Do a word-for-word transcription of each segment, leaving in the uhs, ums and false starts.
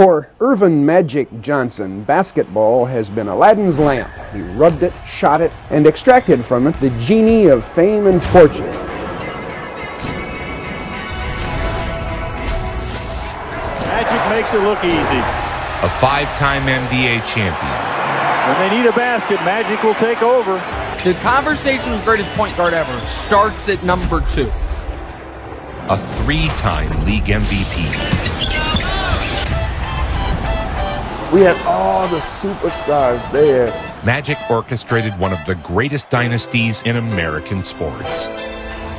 For Earvin Magic Johnson, basketball has been Aladdin's lamp. He rubbed it, shot it, and extracted from it the genie of fame and fortune. Magic makes it look easy. A five-time N B A champion. When they need a basket, Magic will take over. The conversation with the greatest point guard ever starts at number two. A three-time league M V P. We had all the superstars there. Magic orchestrated one of the greatest dynasties in American sports.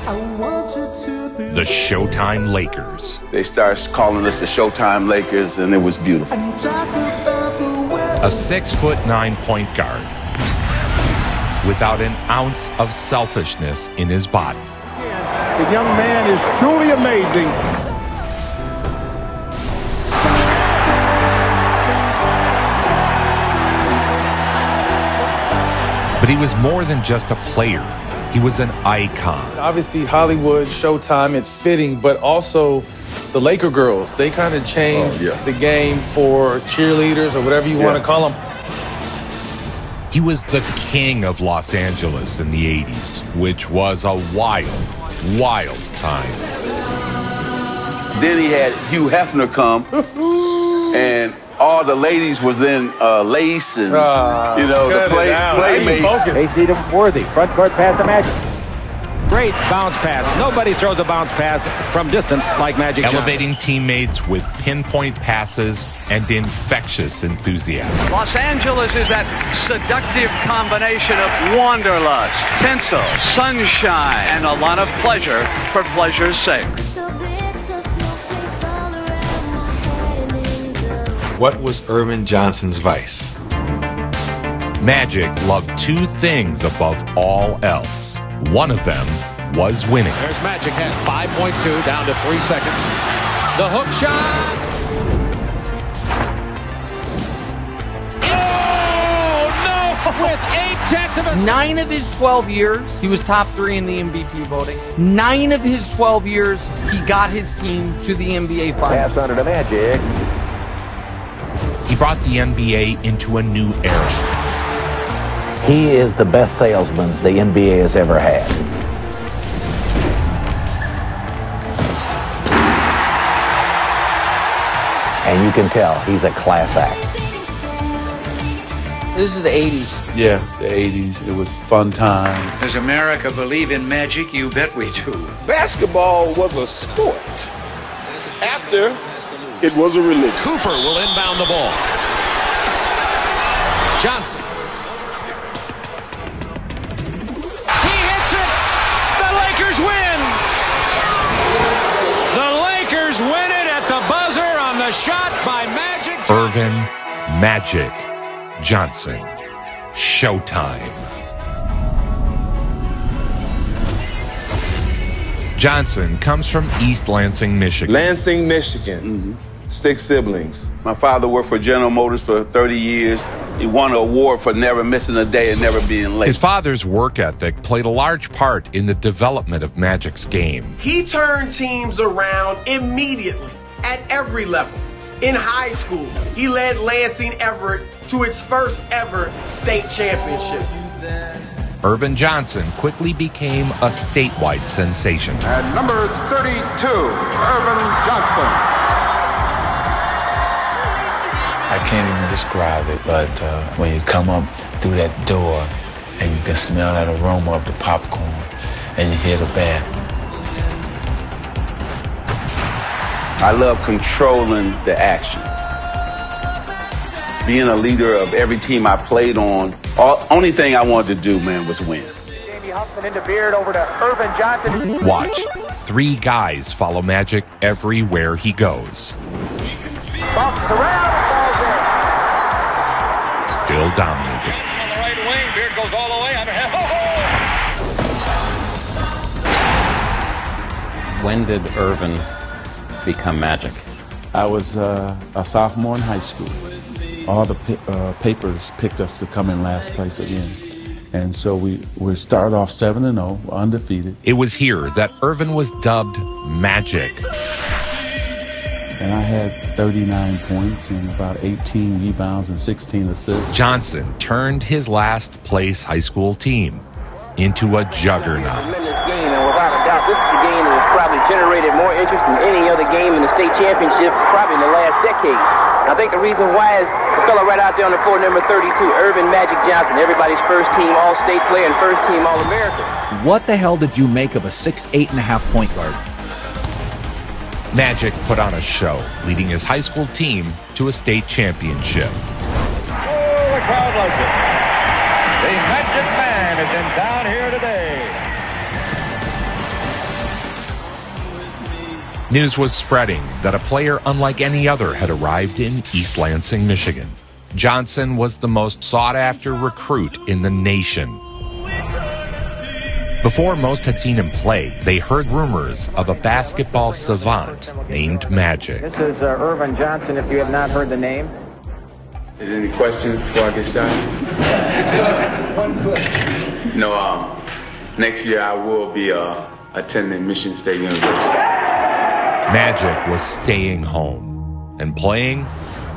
I want you to be the Showtime Lakers. They started calling us the Showtime Lakers, and it was beautiful. A six-foot-nine point guard without an ounce of selfishness in his body. The young man is truly amazing. But he was more than just a player. He was an icon. Obviously, Hollywood, Showtime, it's fitting, but also the Laker girls. They kind of changed oh, yeah. the game for cheerleaders or whatever you yeah. want to call them. He was the king of Los Angeles in the eighties, which was a wild, wild time. Then he had Hugh Hefner come, and all the ladies was in uh, lace and, uh, you know, the play, playmates. A J Worthy, front court pass to Magic. Great bounce pass. Nobody throws a bounce pass from distance like Magic. Elevating Johnson. Teammates with pinpoint passes and infectious enthusiasm. Los Angeles is that seductive combination of wanderlust, tinsel, sunshine, and a lot of pleasure for pleasure's sake. What was Earvin Johnson's vice? Magic loved two things above all else. One of them was winning. There's Magic at five point two, down to three seconds. The hook shot! Oh, no! With eight tenths of a... Nine of his twelve years, he was top three in the M V P voting. Nine of his twelve years, he got his team to the N B A Finals. Pass under to Magic. He brought the N B A into a new era. He is the best salesman the N B A has ever had. And you can tell he's a class act. This is the eighties. Yeah, the eighties. It was fun time. Does America believe in magic? You bet we do. Basketball was a sport. After... it was a religion. Cooper will inbound the ball. Johnson. He hits it. The Lakers win. The Lakers win it at the buzzer on the shot by Magic. Earvin Magic Johnson. Showtime. Johnson comes from East Lansing, Michigan. Lansing, Michigan. Mm-hmm. Six siblings. My father worked for General Motors for thirty years. He won an award for never missing a day and never being late. His father's work ethic played a large part in the development of Magic's game. He turned teams around immediately at every level. In high school, he led Lansing Everett to its first ever state championship. Earvin Johnson quickly became a statewide sensation. At number thirty-two, Earvin Johnson. I can't even describe it, but uh, when you come up through that door and you can smell that aroma of the popcorn and you hear the band. I love controlling the action. Being a leader of every team I played on, all, only thing I wanted to do, man, was win. Jamie Huffman into Beard, over to Earvin Johnson. Watch. Three guys follow Magic everywhere he goes. Bumps around, falls in. Still dominated. On the right wing, Beard goes all the way. Underhand. Oh! When did Earvin become Magic? I was uh, a sophomore in high school. All the uh, papers picked us to come in last place again. And so we, we started off seven and oh, undefeated. It was here that Earvin was dubbed Magic. and I had thirty-nine points and about eighteen rebounds and sixteen assists. Johnson turned his last place high school team into a juggernaut. This is a game that has probably generated more interest than any other game in the state championships probably in the last decade. And I think the reason why is the fellow right out there on the floor, number thirty-two, Earvin Magic Johnson, everybody's first-team All-State player and first-team All-American. What the hell did you make of a six eight and a half point guard? Magic put on a show, leading his high school team to a state championship. Oh, the crowd likes it. The Magic Man has been down here today. News was spreading that a player unlike any other had arrived in East Lansing, Michigan. Johnson was the most sought-after recruit in the nation. Before most had seen him play, they heard rumors of a basketball savant named Magic. This is uh, Earvin Johnson, if you have not heard the name. Is there any questions before I get started? One question. No, um, next year I will be uh, attending Michigan State University. Magic was staying home and playing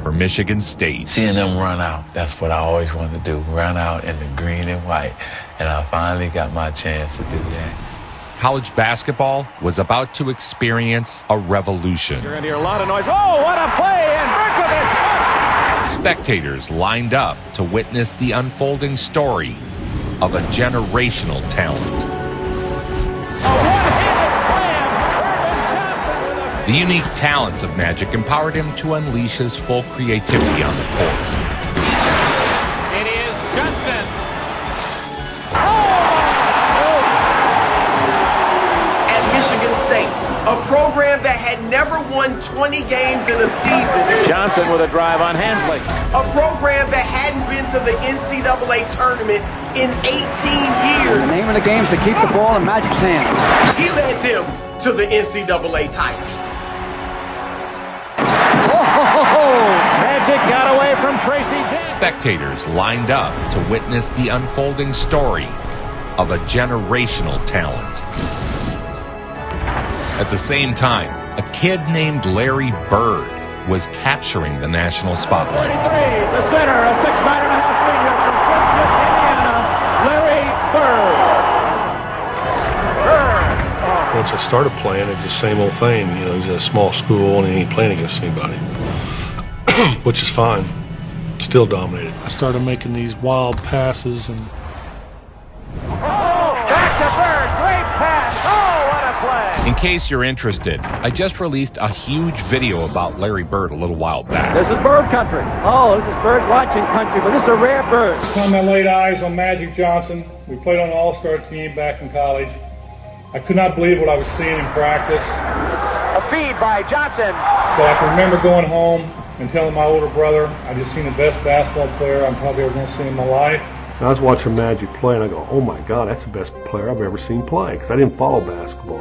for Michigan State. Seeing them run out, that's what I always wanted to do, run out in the green and white. And I finally got my chance to do that. College basketball was about to experience a revolution. You're going to hear a lot of noise. Oh, what a play! And Berkovich! Spectators lined up to witness the unfolding story of a generational talent. The unique talents of Magic empowered him to unleash his full creativity on the court. It is Johnson. Oh! At Michigan State, a program that had never won twenty games in a season. Johnson with a drive on Hansley. A program that hadn't been to the N C double A tournament in eighteen years. The name of the game is to keep the ball in Magic's hands. He led them to the N C double A title. Got away from Tracy James. Spectators lined up to witness the unfolding story of a generational talent. At the same time, a kid named Larry Bird was capturing the national spotlight. The center, a six nine and a half senior from Indiana, Larry Bird. Bird. Once I started playing, it's the same old thing. You know, it was a small school, and he ain't playing against anybody. Which is fine. Still dominated. I started making these wild passes and. Oh, back to Bird. Great pass. Oh, what a play. In case you're interested, I just released a huge video about Larry Bird a little while back. This is Bird country. Oh, this is Bird watching country, but this is a rare Bird. First time I laid eyes on Magic Johnson. We played on an all-star team back in college. I could not believe what I was seeing in practice. A feed by Johnson. But I can remember going home and telling my older brother, I just seen the best basketball player I'm probably ever going to see in my life. And I was watching Magic play, and I go, oh my God, that's the best player I've ever seen play, because I didn't follow basketball.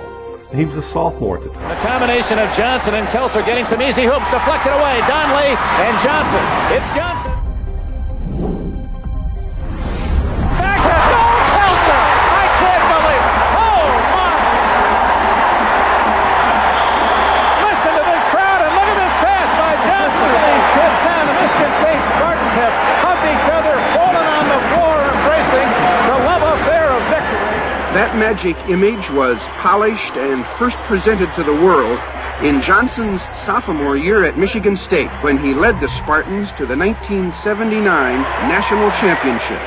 And he was a sophomore at the time. The combination of Johnson and Kelser getting some easy hoops, deflected away. Donnelly and Johnson. It's Johnson. Back to goal, Kelser! I can't believe it. Oh, my. Listen to this crowd, and look at this pass by Johnson. These kids now, the Michigan State Spartans have hugged each other, fallen on the floor, embracing the love affair of victory. That Magic image was polished and first presented to the world in Johnson's sophomore year at Michigan State, when he led the Spartans to the nineteen seventy-nine National Championship.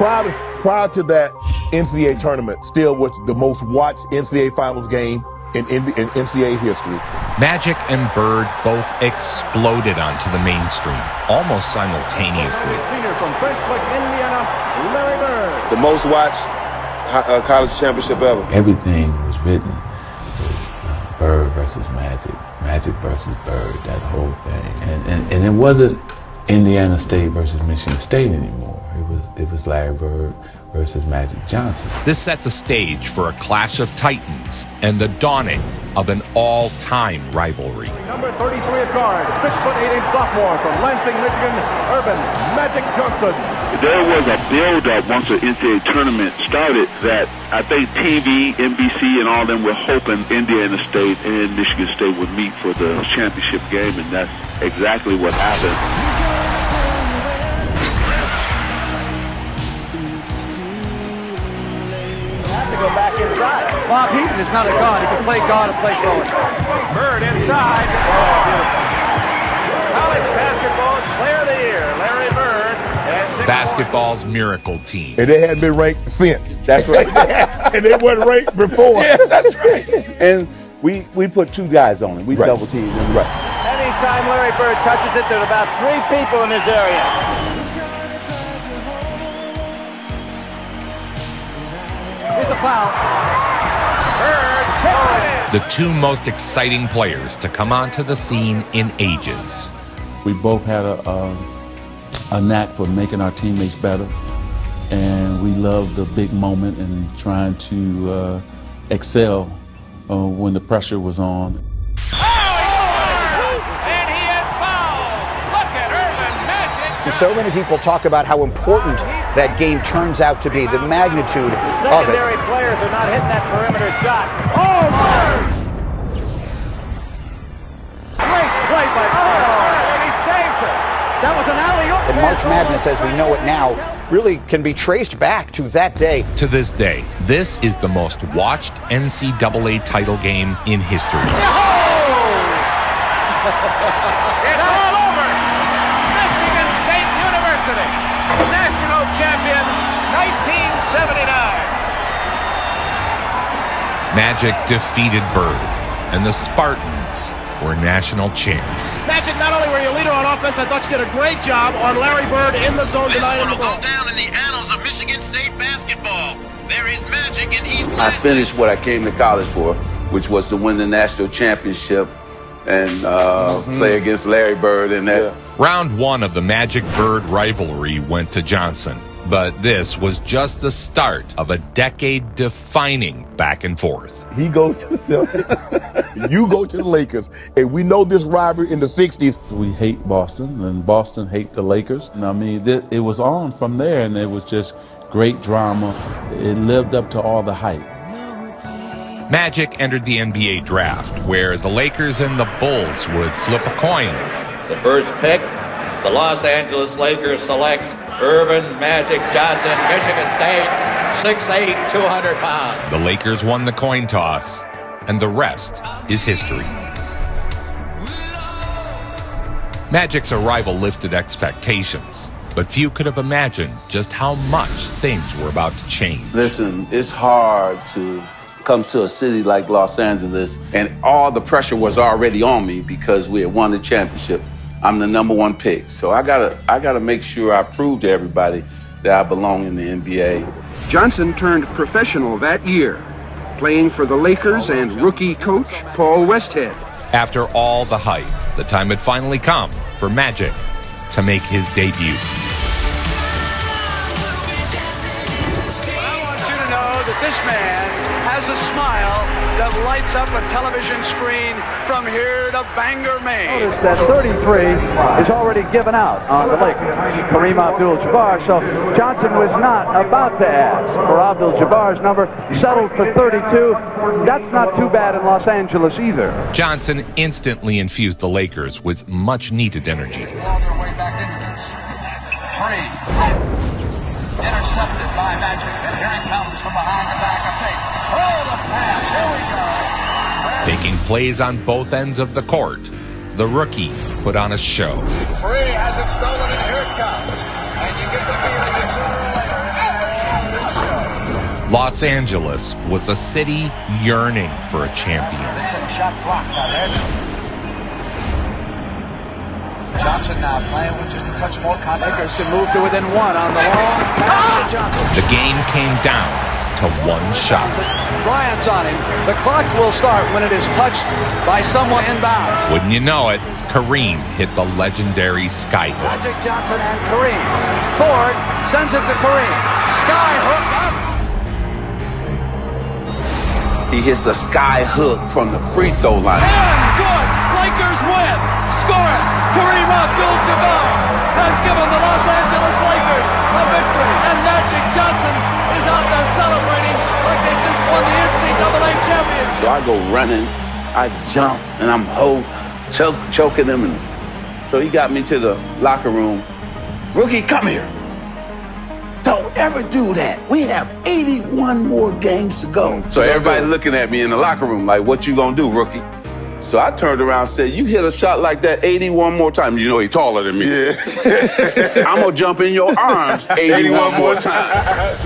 Prior to, prior to that N C double A tournament, still was the most watched N C double A Finals game in, in, in N C double A history. Magic and Bird both exploded onto the mainstream almost simultaneously. From Frenchburg, Indiana, Larry Bird. The most watched uh, college championship ever. Everything was written with uh, Bird versus Magic, Magic versus Bird, that whole thing. And, and, and it wasn't Indiana State versus Michigan State anymore. It It was, it was Larry Bird versus Magic Johnson. This set the stage for a clash of titans and the dawning of an all-time rivalry. Number thirty-three at guard, six foot eight inch sophomore from Lansing, Michigan, Earvin Magic Johnson. There was a build-up once the N C double A tournament started that I think T V, N B C, and all of them were hoping Indiana State and Michigan State would meet for the championship game, and that's exactly what happened. Go back inside. Bob Heaton is not a guard. He can play guard or play forward. Bird inside. Oh. College basketball's player of the year, Larry Bird. Basketball's miracle team. And they hadn't been ranked since. That's right. And they weren't ranked before. Yes, that's right. And we we put two guys on him. We right. double teamed him. Right. Anytime Larry Bird touches it, there's about three people in his area. The two most exciting players to come onto the scene in ages. We both had a, a, a knack for making our teammates better, and we loved the big moment and trying to uh, excel uh, when the pressure was on. Oh, he scores! And he has fouled! Look at Earvin Magic! And so many people talk about how important that game turns out to be, the magnitude of it. Players are not hitting that perimeter shot. Oh, Bird! Great play by Bird, and he saves it. That was an alley-oop. And March Madness, as we know it now, really can be traced back to that day. To this day, this is the most watched N C double A title game in history. Oh! It's all over. Michigan State University, national champions, nineteen seventy-nine. Magic defeated Bird, and the Spartans were national champs. Magic, not only were you a leader on offense, I thought you did a great job on Larry Bird in the zone tonight. This one will go down in the annals of Michigan State basketball. There is magic in East Lansing. I finished what I came to college for, which was to win the national championship and uh, mm-hmm. play against Larry Bird in that. Yeah. Round one of the Magic-Bird rivalry went to Johnson. But this was just the start of a decade-defining back and forth. He goes to the Celtics, you go to the Lakers, and we know this rivalry in the sixties. We hate Boston, and Boston hate the Lakers. And I mean, it was on from there, and it was just great drama. It lived up to all the hype. Magic entered the N B A draft, where the Lakers and the Bulls would flip a coin. The first pick, the Los Angeles Lakers select Earvin Magic Johnson, Michigan State, six eight, two hundred pounds. The Lakers won the coin toss, and the rest is history. Magic's arrival lifted expectations, but few could have imagined just how much things were about to change. Listen, it's hard to come to a city like Los Angeles, and all the pressure was already on me because we had won the championship. I'm the number one pick, so I gotta, I gotta make sure I prove to everybody that I belong in the N B A. Johnson turned professional that year, playing for the Lakers and rookie coach Paul Westhead. After all the hype, the time had finally come for Magic to make his debut. That this man has a smile that lights up a television screen from here to Bangor, Maine. Notice that thirty-three is already given out on the Lakers. Kareem Abdul-Jabbar, so Johnson was not about to ask for Abdul-Jabbar's number, settled for thirty-two. That's not too bad in Los Angeles either. Johnson instantly infused the Lakers with much needed energy. Three. Intercepted by Magic, and here he comes from behind the back of fake. Oh, the pass, here we go. Making plays on both ends of the court, the rookie put on a show. Free has it stolen, and here it comes. And you get the feeling this sooner or later. Los Angeles was a city yearning for a champion. Shot blocked by Magic. Johnson now playing with just a touch more confidence. Lakers can move to within one on the long pass to Johnson. The game came down to one shot. Bryant's on him. The clock will start when it is touched by someone inbound. Wouldn't you know it, Kareem hit the legendary skyhook. Magic Johnson and Kareem. Ford sends it to Kareem. Skyhook up. He hits a skyhook from the free throw line. And good. Lakers win. Score it. Kareem Abdul-Jabbar has given the Los Angeles Lakers a victory. And Magic Johnson is out there celebrating like they just won the N C double A championship. So I go running, I jump, and I'm ho choke, choking him. And so he got me to the locker room. Rookie, come here. Don't ever do that. We have eighty-one more games to go. So everybody's looking at me in the locker room like, what you gonna do, rookie? So I turned around and said, you hit a shot like that eighty-one more times. You know he's taller than me. Yeah. I'm going to jump in your arms eighty-one more times.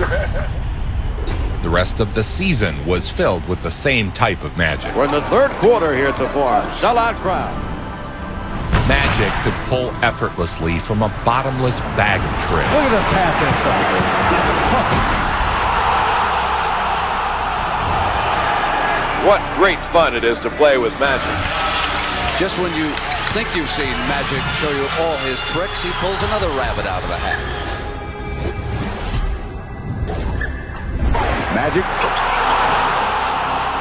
The rest of the season was filled with the same type of magic. We're in the third quarter here at the Forum. Sellout crowd. Magic could pull effortlessly from a bottomless bag of tricks. Look at the pass inside. What great fun it is to play with Magic. Just when you think you've seen Magic show you all his tricks, he pulls another rabbit out of a hat. Magic.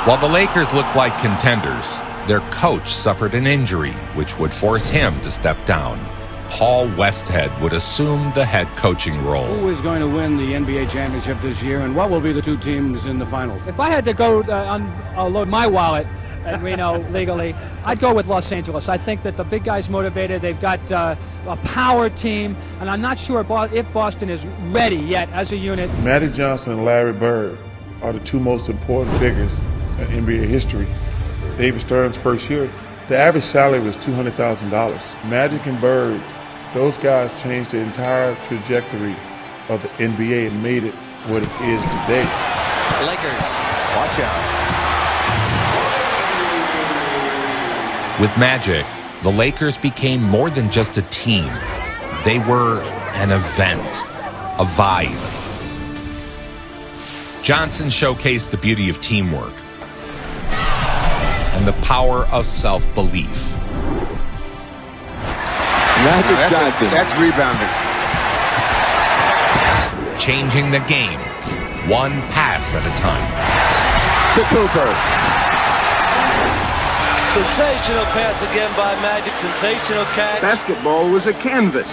While the Lakers looked like contenders, their coach suffered an injury, which would force him to step down. Paul Westhead would assume the head coaching role. Who is going to win the N B A championship this year, and what will be the two teams in the finals? If I had to go uh, unload my wallet, and we know legally, I'd go with Los Angeles. I think that the big guys motivated. They've got uh, a power team, and I'm not sure if Boston is ready yet as a unit. Magic Johnson and Larry Bird are the two most important figures in N B A history. David Stern's first year, the average salary was two hundred thousand dollars. Magic and Bird, those guys changed the entire trajectory of the N B A and made it what it is today. Lakers, watch out. With Magic, the Lakers became more than just a team. They were an event, a vibe. Johnson showcased the beauty of teamwork and the power of self-belief. Magic Johnson. That's rebounding. Changing the game, one pass at a time. To Cooper. Sensational pass again by Magic. Sensational catch. Basketball was a canvas.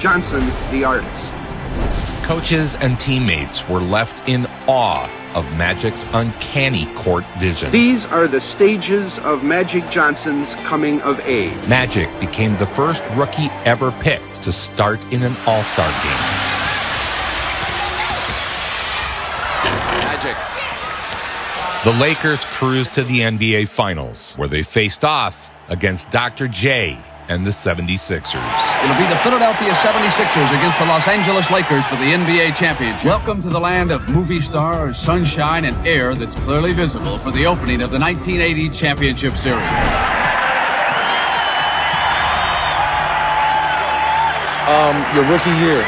Johnson, the artist. Coaches and teammates were left in awe of Magic's uncanny court vision. These are the stages of Magic Johnson's coming of age. Magic became the first rookie ever picked to start in an all-star game. Magic. The Lakers cruised to the N B A Finals, where they faced off against Doctor J and the seventy-sixers. It'll be the Philadelphia seventy-sixers against the Los Angeles Lakers for the N B A championship. Welcome to the land of movie stars, sunshine, and air that's clearly visible for the opening of the nineteen eighty championship series. Um, your rookie year.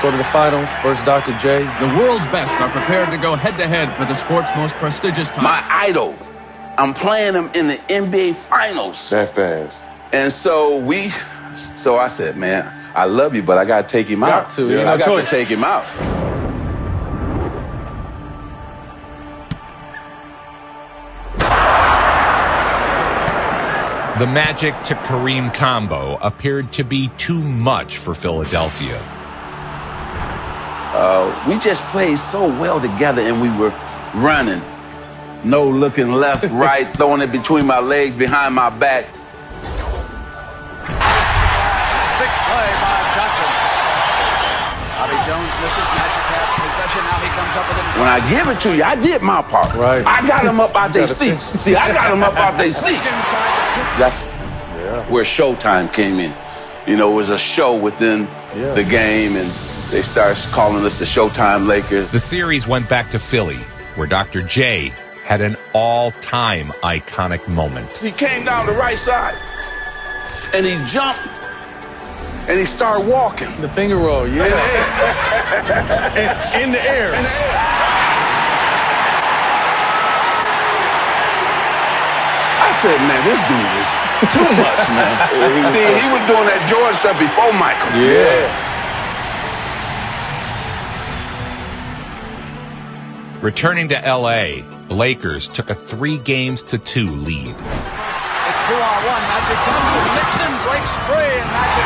Go to the finals versus Doctor J. The world's best are prepared to go head-to-head for the sport's most prestigious title. My idol. I'm playing him in the N B A Finals. That fast. And so we, so I said, man, I love you, but I got to take him out. Got to, yeah, I got to take him out. The Magic to Kareem combo appeared to be too much for Philadelphia. Uh, we just played so well together, and we were running. No looking left, right, throwing it between my legs, behind my back. Big play by Johnson. Bobby Jones misses. Magic has possession. Now he comes up with it. When I give it to you, I did my part. Right. I got him up out their seats. See, I got him up out their seats. That's yeah. where Showtime came in. You know, it was a show within yeah. the game, and they started calling us the Showtime Lakers. The series went back to Philly, where Doctor J had an all-time iconic moment. He came down the right side, and he jumped, and he started walking. The finger roll, yeah. In the air. In the air. In the air. said, man, this dude is too much, man. See, he was doing that Jordan stuff before Michael. Yeah. Returning to L A, the Lakers took a three games to two lead. It's two on one. Magic Johnson. Nixon breaks free, and Magic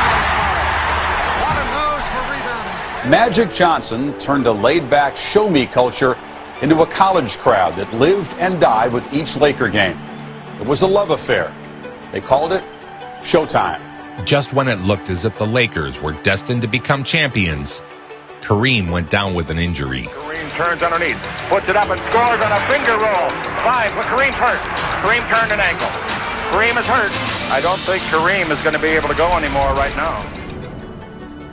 comes home. What a nose for rebounding. Magic Johnson turned a laid-back show-me culture into a college crowd that lived and died with each Laker game. It was a love affair. They called it Showtime. Just when it looked as if the Lakers were destined to become champions, Kareem went down with an injury. Kareem turns underneath, puts it up and scores on a finger roll. Five, but Kareem's hurt. Kareem turned an ankle. Kareem is hurt. I don't think Kareem is going to be able to go anymore right now.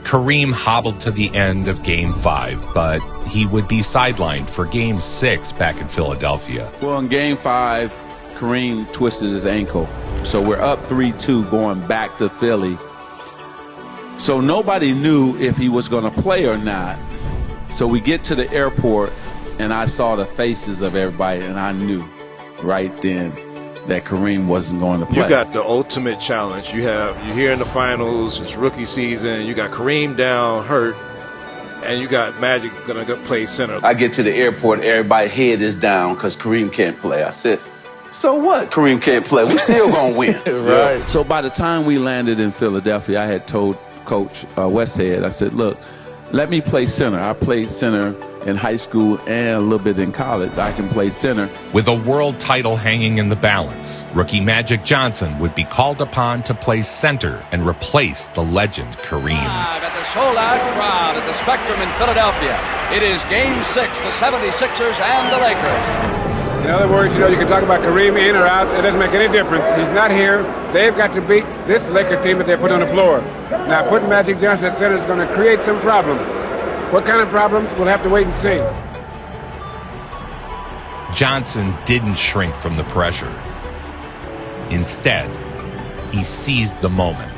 Kareem hobbled to the end of Game five, but he would be sidelined for Game six back in Philadelphia. Well, in Game five, Kareem twisted his ankle. So we're up three two going back to Philly. So nobody knew if he was going to play or not. So we get to the airport, and I saw the faces of everybody, and I knew right then that Kareem wasn't going to play. You got the ultimate challenge. You have, you're here in the finals, it's rookie season, you got Kareem down, hurt, and you got Magic going to play center. I get to the airport, everybody head is down because Kareem can't play. I said, so what? Kareem can't play. We're still going to win. Right. Yeah. So by the time we landed in Philadelphia, I had told Coach uh, Westhead, I said, look, let me play center. I played center in high school and a little bit in college. I can play center. With a world title hanging in the balance, rookie Magic Johnson would be called upon to play center and replace the legend Kareem. Live at the sold-out crowd at the Spectrum in Philadelphia, it is Game six, the seventy-sixers and the Lakers. In other words, you know, you can talk about Kareem in or out. It doesn't make any difference. He's not here. They've got to beat this Laker team that they put on the floor. Now, putting Magic Johnson at center is going to create some problems. What kind of problems? We'll have to wait and see. Johnson didn't shrink from the pressure. Instead, he seized the moment.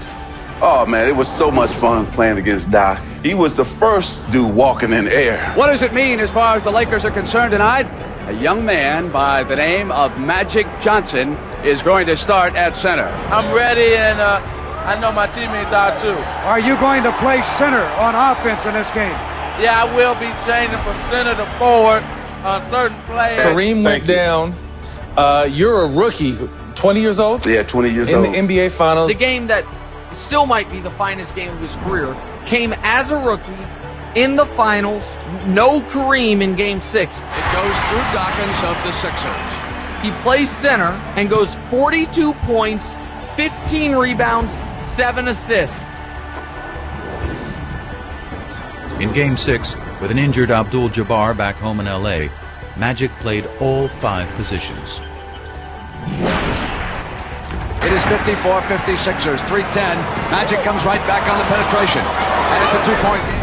Oh, man, it was so much fun playing against Doc. He was the first dude walking in the air. What does it mean as far as the Lakers are concerned tonight? A young man by the name of Magic Johnson is going to start at center. I'm ready, and uh, I know my teammates are too. Are you going to play center on offense in this game? Yeah, I will be changing from center to forward on certain plays. Kareem went down. Uh, you're a rookie, twenty years old? Yeah, twenty years old. In the N B A Finals. The game that still might be the finest game of his career came as a rookie. In the finals, no Kareem in Game six. It goes through Dawkins of the Sixers. He plays center and goes forty-two points, fifteen rebounds, seven assists. In Game six, with an injured Abdul-Jabbar back home in L A, Magic played all five positions. It is fifty-four fifty-six, Sixers, three ten. Magic comes right back on the penetration, and it's a two-point game.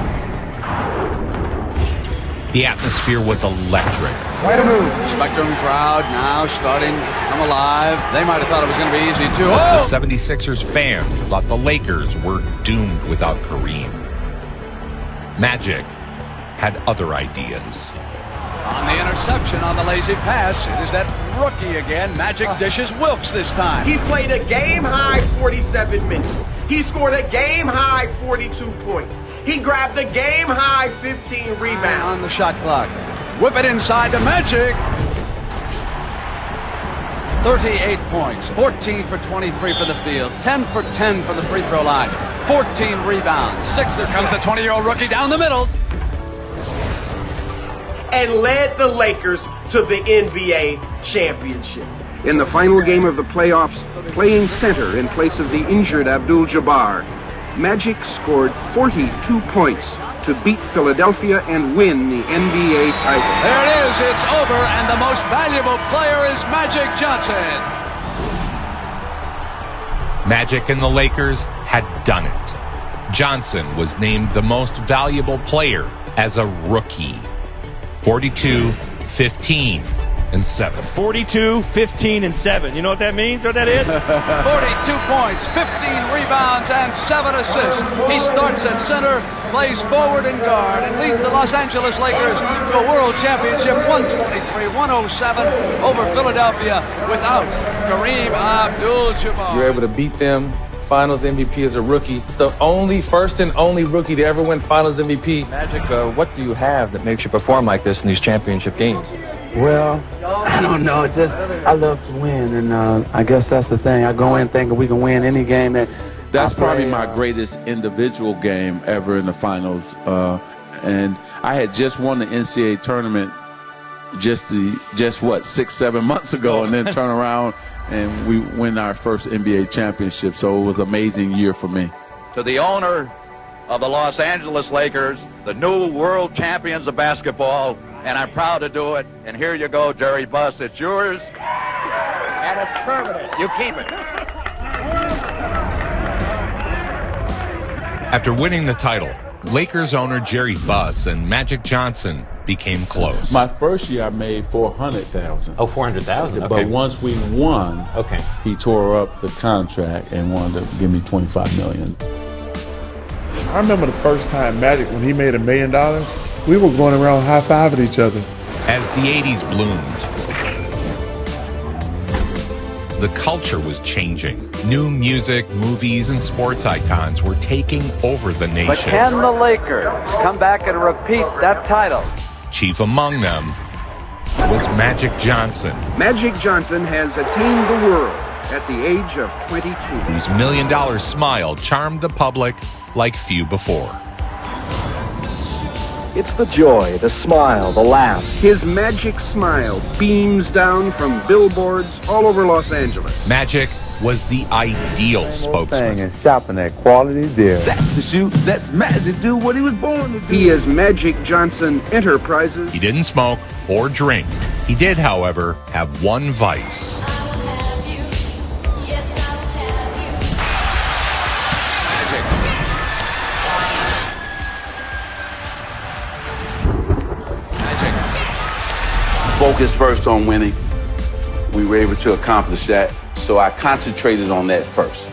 The atmosphere was electric. Right a move. Spectrum crowd now starting to come alive. They might have thought it was going to be easy, too. As the seventy-sixers fans thought the Lakers were doomed without Kareem, Magic had other ideas. On the interception on the lazy pass, it is that rookie again. Magic dishes Wilkes this time. He played a game-high forty-seven minutes. He scored a game-high forty-two points. He grabbed a game-high fifteen rebounds. On the shot clock. Whip it inside to Magic. thirty-eight points, fourteen for twentiefor the field, ten for ten for the free throw line, fourteen rebounds, six assists. Comes the twenty-year-old rookie down the middle. And led the Lakers to the N B A championship. In the final game of the playoffs, playing center in place of the injured Abdul-Jabbar, Magic scored forty-two points to beat Philadelphia and win the N B A title. There it is, it's over, and the most valuable player is Magic Johnson. Magic and the Lakers had done it. Johnson was named the most valuable player as a rookie. forty-two, fifteen, and seven. forty-two, fifteen, and seven. You know what that means? You know what that is? forty-two points, fifteen rebounds, and seven assists. He starts at center, plays forward and guard, and leads the Los Angeles Lakers to a world championship one twenty-three to one oh seven over Philadelphia without Kareem Abdul-Jabbar. You're able to beat them. Finals M V P as a rookie. It's the only, first and only rookie to ever win Finals M V P. Magic, uh, what do you have that makes you perform like this in these championship games? Well, I don't know. Just I love to win, and uh, I guess that's the thing. I go in thinking we can win any game that. That's play, probably my uh, greatest individual game ever in the finals, uh, and I had just won the N C A A tournament just the just what six, seven months ago, and then turn around. And we win our first N B A championship, so it was an amazing year for me. To the owner of the Los Angeles Lakers, the new world champions of basketball, and I'm proud to do it. And here you go, Jerry Buss. It's yours. And it's permanent. You keep it. After winning the title, Lakers owner Jerry Buss and Magic Johnson became close. My first year, I made four hundred thousand. Oh, four hundred thousand. Okay. But once we won, okay, he tore up the contract and wanted to give me twenty-five million. I remember the first time Magic, when he made a million dollars, we were going around high-fiving each other. As the eighties bloomed, the culture was changing. New music, movies, and sports icons were taking over the nation. But can the Lakers come back and repeat that title? Chief among them was Magic Johnson. Magic Johnson has attained the world at the age of twenty-two. Whose million-dollar smile charmed the public like few before. It's the joy, the smile, the laugh. His magic smile beams down from billboards all over Los Angeles. Magic was the ideal that spokesman. Thing is shopping at Quality Deal. That's the shoe. That's Magic. Do what he was born to do. He is Magic Johnson Enterprises. He didn't smoke or drink. He did, however, have one vice. I will have you. Yes, I will have you. Magic. Magic. Focus first on winning. We were able to accomplish that. So I concentrated on that first.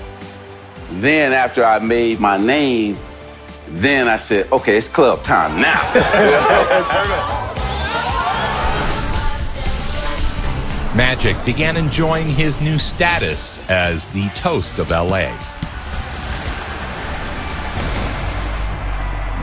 Then after I made my name, then I said, okay, it's club time now. Magic began enjoying his new status as the toast of L A.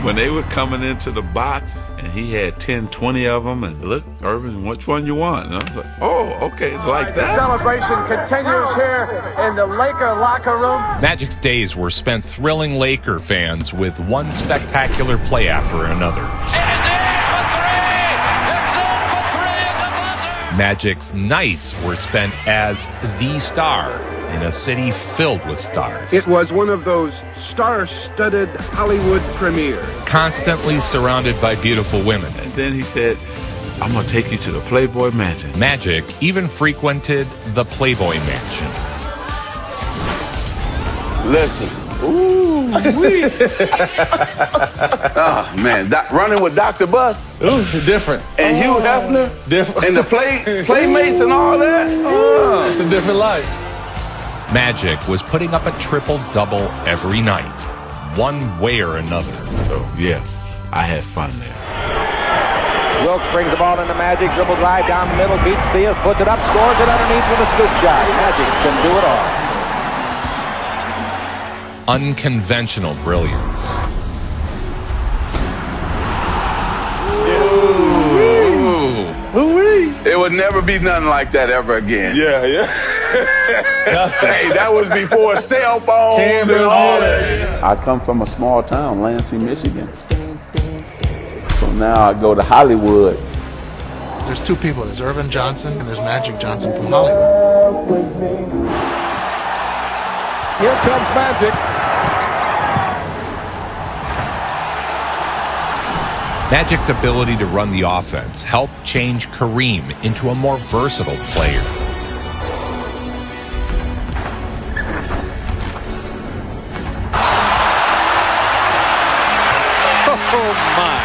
When they were coming into the box and he had ten, twenty of them, and look, Earvin, which one you want? And I was like, oh, okay, it's like that. The celebration continues here in the Laker locker room. Magic's days were spent thrilling Laker fans with one spectacular play after another. It is in for three! It's in for three at the buzzer! Magic's nights were spent as the star in a city filled with stars. It was one of those star-studded Hollywood premieres. Constantly surrounded by beautiful women. And then he said, I'm gonna take you to the Playboy Mansion. Magic even frequented the Playboy Mansion. Listen, ooh, wee. Oh man, Doc, running with Doctor Buss. Ooh, different. And oh. Hugh Hefner. Different. And the play, Playmates and all that. Oh, it's a different life. Magic was putting up a triple-double every night, one way or another. So, yeah, I had fun there. Wilkes brings the ball into Magic, dribble drive down the middle, beats Steele, puts it up, scores it underneath with a scoop shot. Magic can do it all. Unconventional brilliance. Ooh. Ooh. It would never be nothing like that ever again. Yeah, yeah. Hey, that was before cell phones and all that. I come from a small town, Lansing, Michigan. So now I go to Hollywood. There's two people. There's Earvin Johnson and there's Magic Johnson from Hollywood. Here comes Magic. Magic's ability to run the offense helped change Kareem into a more versatile player.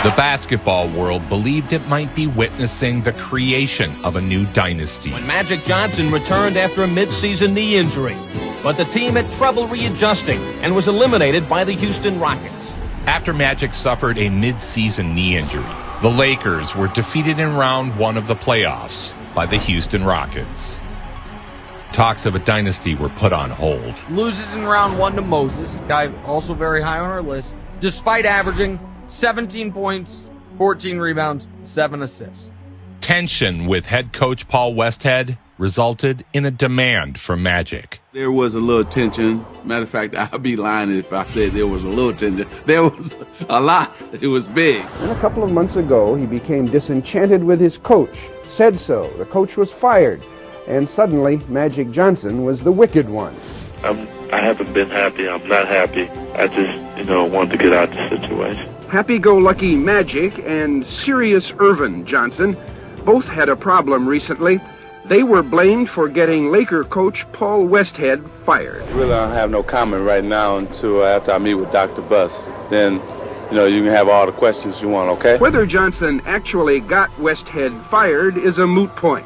The basketball world believed it might be witnessing the creation of a new dynasty. When Magic Johnson returned after a midseason knee injury, but the team had trouble readjusting and was eliminated by the Houston Rockets. After Magic suffered a midseason knee injury, the Lakers were defeated in round one of the playoffs by the Houston Rockets. Talks of a dynasty were put on hold. Loses in round one to Moses, guy also very high on our list, despite averaging seventeen points, fourteen rebounds, seven assists. Tension with head coach Paul Westhead resulted in a demand for Magic. There was a little tension. Matter of fact, I'd be lying if I said there was a little tension. There was a lot. It was big. And a couple of months ago, he became disenchanted with his coach. Said so. The coach was fired. And suddenly, Magic Johnson was the wicked one. I'm, I haven't been happy. I'm not happy. I just, you know, wanted to get out of the situation. Happy-go-lucky Magic and serious Earvin Johnson both had a problem recently. They were blamed for getting Laker coach Paul Westhead fired. Really, I don't have no comment right now until after I meet with Doctor Buss. Then, you know, you can have all the questions you want, okay? Whether Johnson actually got Westhead fired is a moot point.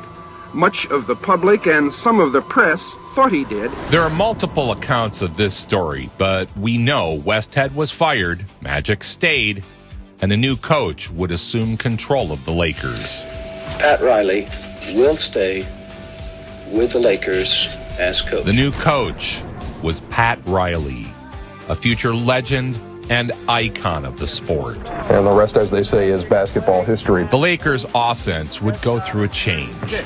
Much of the public and some of the press thought he did. There are multiple accounts of this story, but we know Westhead was fired, Magic stayed, and a new coach would assume control of the Lakers. Pat Riley will stay with the Lakers as coach. The new coach was Pat Riley, a future legend and icon of the sport. And the rest, as they say, is basketball history. The Lakers' offense would go through a change.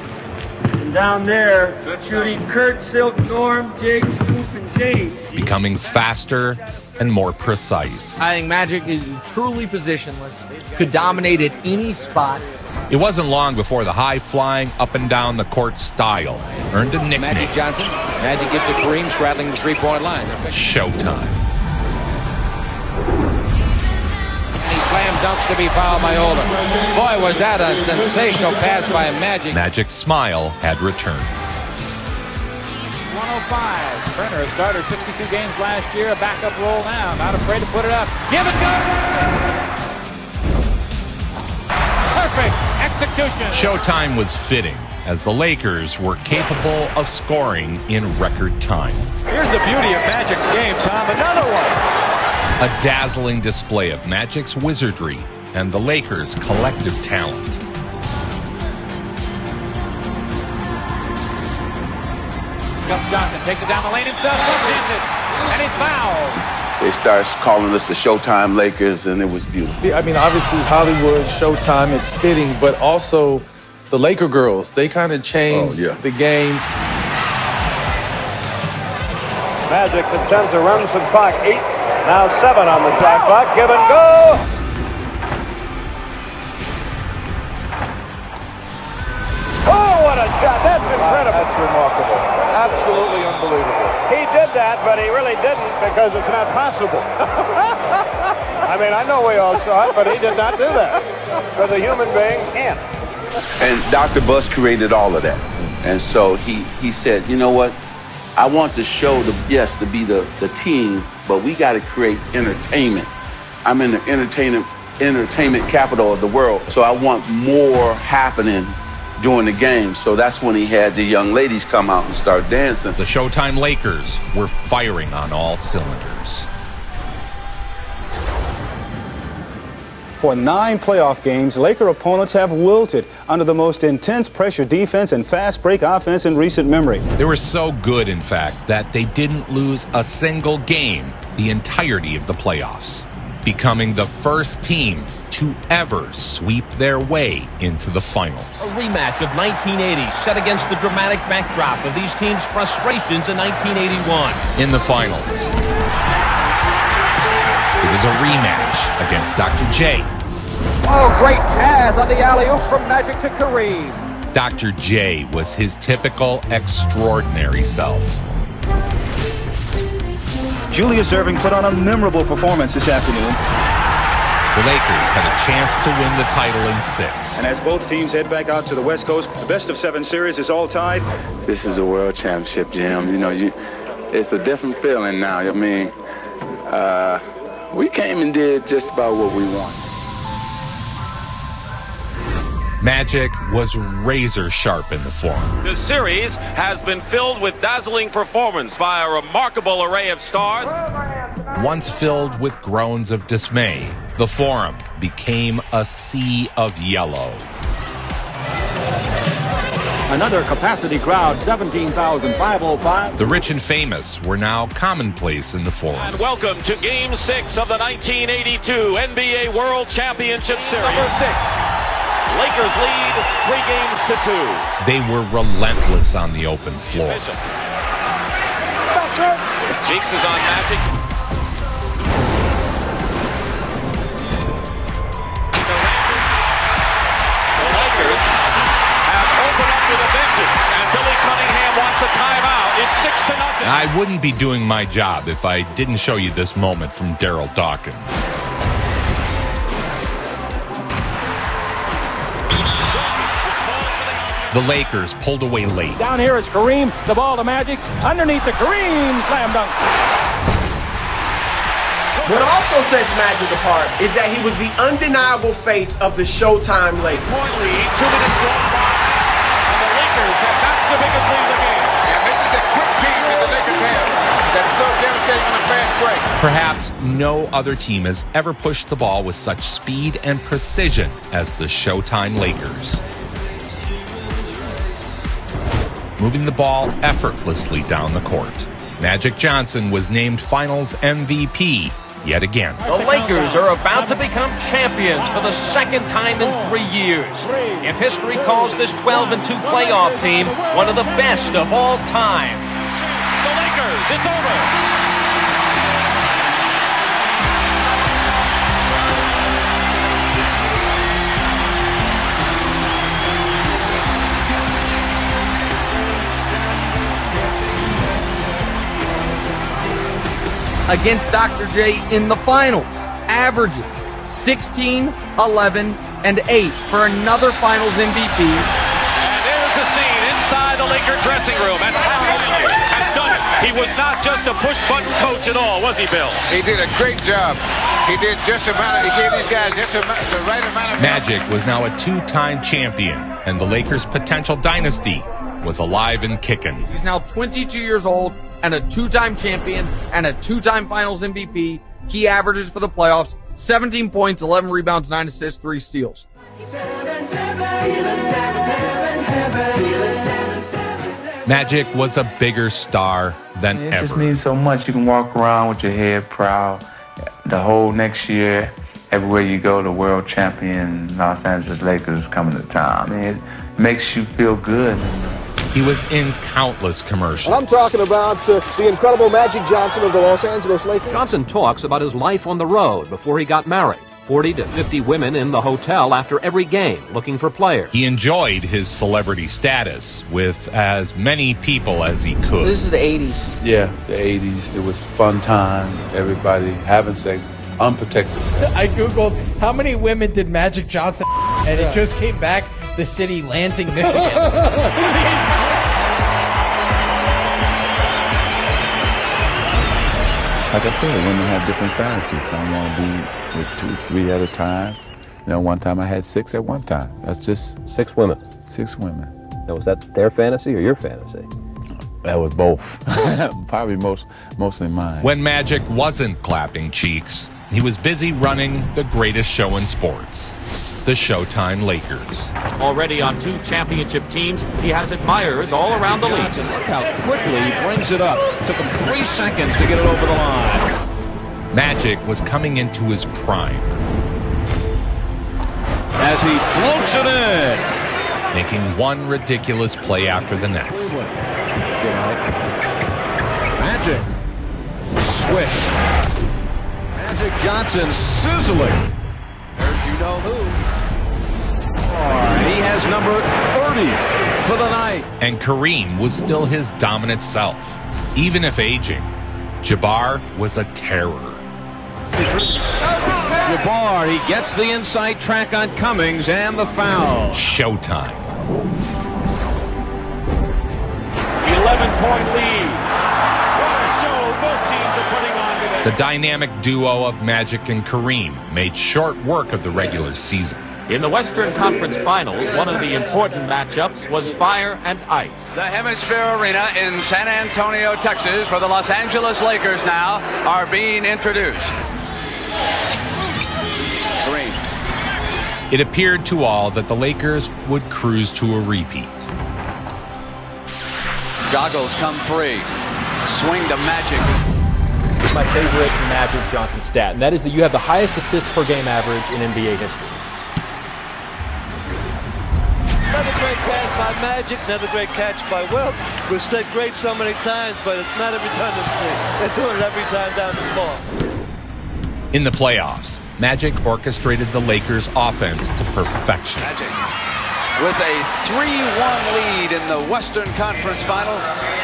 Down there, shooting Kurt, Silk, Norm, Jake, Scoop, and James. Becoming faster and more precise. I think Magic is truly positionless, could dominate at any spot. It wasn't long before the high-flying, up-and-down-the-court style earned a nickname. Magic Johnson, Magic gives to Kareem, straddling the three-point line. Showtime. And he slam dunks to be fouled by Olin. Boy, was that a sensational pass by Magic. Magic's smile had returned. one oh five. Brenner, a starter, sixty-two games last year, a backup roll now. Not afraid to put it up. Give it go! Perfect! Showtime was fitting, as the Lakers were capable of scoring in record time. Here's the beauty of Magic's game, Tom. Another one! A dazzling display of Magic's wizardry and the Lakers' collective talent. Johnson takes it down the lane himself, and he's fouled. They started calling us the Showtime Lakers, and it was beautiful. I mean, obviously, Hollywood, Showtime, it's fitting, but also the Laker girls. They kind of changed oh, yeah. the game. Magic intends to run some clock. Eight, now seven on the shot clock. Give and go! Oh, what a shot! That's incredible. That's remarkable. Absolutely unbelievable. He did that, but he really didn't because it's not possible. I mean, I know we all saw it, but he did not do that. Because a human being can't. And Doctor Buss created all of that. And so he, he said, you know what? I want the show to, yes, to be the, the team, but we got to create entertainment. I'm in the entertainment, entertainment capital of the world, so I want more happening during the game. So that's when he had the young ladies come out and start dancing. The Showtime Lakers were firing on all cylinders. For nine playoff games, Laker opponents have wilted under the most intense pressure defense and fast break offense in recent memory. They were so good, in fact, that they didn't lose a single game the entirety of the playoffs, becoming the first team to ever sweep their way into the finals. A rematch of nineteen eighty set against the dramatic backdrop of these teams' frustrations in nineteen eighty-one. In the finals, it was a rematch against Doctor J. Oh, great pass on the alley-oop from Magic to Kareem. Doctor J was his typical extraordinary self. Julius Erving put on a memorable performance this afternoon. The Lakers had a chance to win the title in six. And as both teams head back out to the West Coast, the best of seven series is all tied. This is a world championship, Jim. You know, you, it's a different feeling now. I mean, uh, we came and did just about what we wanted. Magic was razor sharp in the Forum. The series has been filled with dazzling performance by a remarkable array of stars. Once filled with groans of dismay, the Forum became a sea of yellow. Another capacity crowd, seventeen thousand five hundred five. The rich and famous were now commonplace in the Forum. And welcome to Game six of the nineteen eighty-two N B A World Championship Series. Number six, Lakers lead three games to two. They were relentless on the open floor. Cheeks is on Magic. The Lakers have opened up to the benches, and Billy Cunningham wants a timeout. It's six to nothing. I wouldn't be doing my job if I didn't show you this moment from Daryl Dawkins. The Lakers pulled away late. Down here is Kareem, the ball to Magic. Underneath the Kareem slam dunk. What also sets Magic apart is that he was the undeniable face of the Showtime Lakers. Point lead, two minutes gone by, and the Lakers have notched the biggest lead of the game. And this is the quick team that the Lakers have that's so devastating on a fast break. Perhaps no other team has ever pushed the ball with such speed and precision as the Showtime Lakers. Moving the ball effortlessly down the court. Magic Johnson was named Finals M V P yet again. The Lakers are about to become champions for the second time in three years. If history calls this twelve and two playoff team one of the best of all time. The Lakers, it's over. Against Doctor J in the finals, averages sixteen, eleven, and eight for another finals M V P. And there's the scene inside the Laker dressing room, and Pat Riley has done it. He was not just a push-button coach at all, was he, Bill? He did a great job. He did just amount of, he gave these guys just amount, the right amount of... Magic was now a two-time champion, and the Lakers' potential dynasty was alive and kicking. He's now twenty-two years old, and a two-time champion, and a two-time finals M V P. He averages for the playoffs seventeen points, eleven rebounds, nine assists, three steals. Magic was a bigger star than ever. It just means so much. You can walk around with your head proud the whole next year. Everywhere you go, the world champion Los Angeles Lakers is coming to town. I mean, it makes you feel good. He was in countless commercials. And I'm talking about uh, the incredible Magic Johnson of the Los Angeles Lakers. Johnson talks about his life on the road before he got married. forty to fifty women in the hotel after every game looking for players. He enjoyed his celebrity status with as many people as he could. This is the eighties. Yeah, the eighties. It was fun time. Everybody having sex. Unprotected sex. I Googled how many women did Magic Johnson and it just came back the city, Lansing, Michigan. Like I said, women have different fantasies. Some want to be with two, three at a time. You know, one time I had six at one time. That's just... Six women? Six women. Now, was that their fantasy or your fantasy? That was both. Probably most, mostly mine. When Magic wasn't clapping cheeks, he was busy running the greatest show in sports. The Showtime Lakers. Already on two championship teams, he has admirers all around the league. Johnson, look how quickly he brings it up. Took him three seconds to get it over the line. Magic was coming into his prime. As he floats it in. Making one ridiculous play after the next. Magic. Swish. Magic Johnson sizzling. There's you know who. He has number thirty for the night. And Kareem was still his dominant self. Even if aging, Jabbar was a terror. Jabbar, he gets the inside track on Cummings and the foul. Showtime. eleven-point lead. What a show both teams are putting on today. The dynamic duo of Magic and Kareem made short work of the regular season. In the Western Conference Finals, one of the important matchups was fire and ice. The Hemisphere Arena in San Antonio, Texas, for the Los Angeles Lakers now are being introduced. Kareem. It appeared to all that the Lakers would cruise to a repeat. Goggles come free. Swing to Magic. It's my favorite Magic Johnson stat, and that is that you have the highest assist per game average in N B A history. Another great pass by Magic, another great catch by Wilkes. We've said great so many times, but it's not a redundancy. They're doing it every time down the floor. In the playoffs, Magic orchestrated the Lakers' offense to perfection. Magic with a three one lead in the Western Conference Final.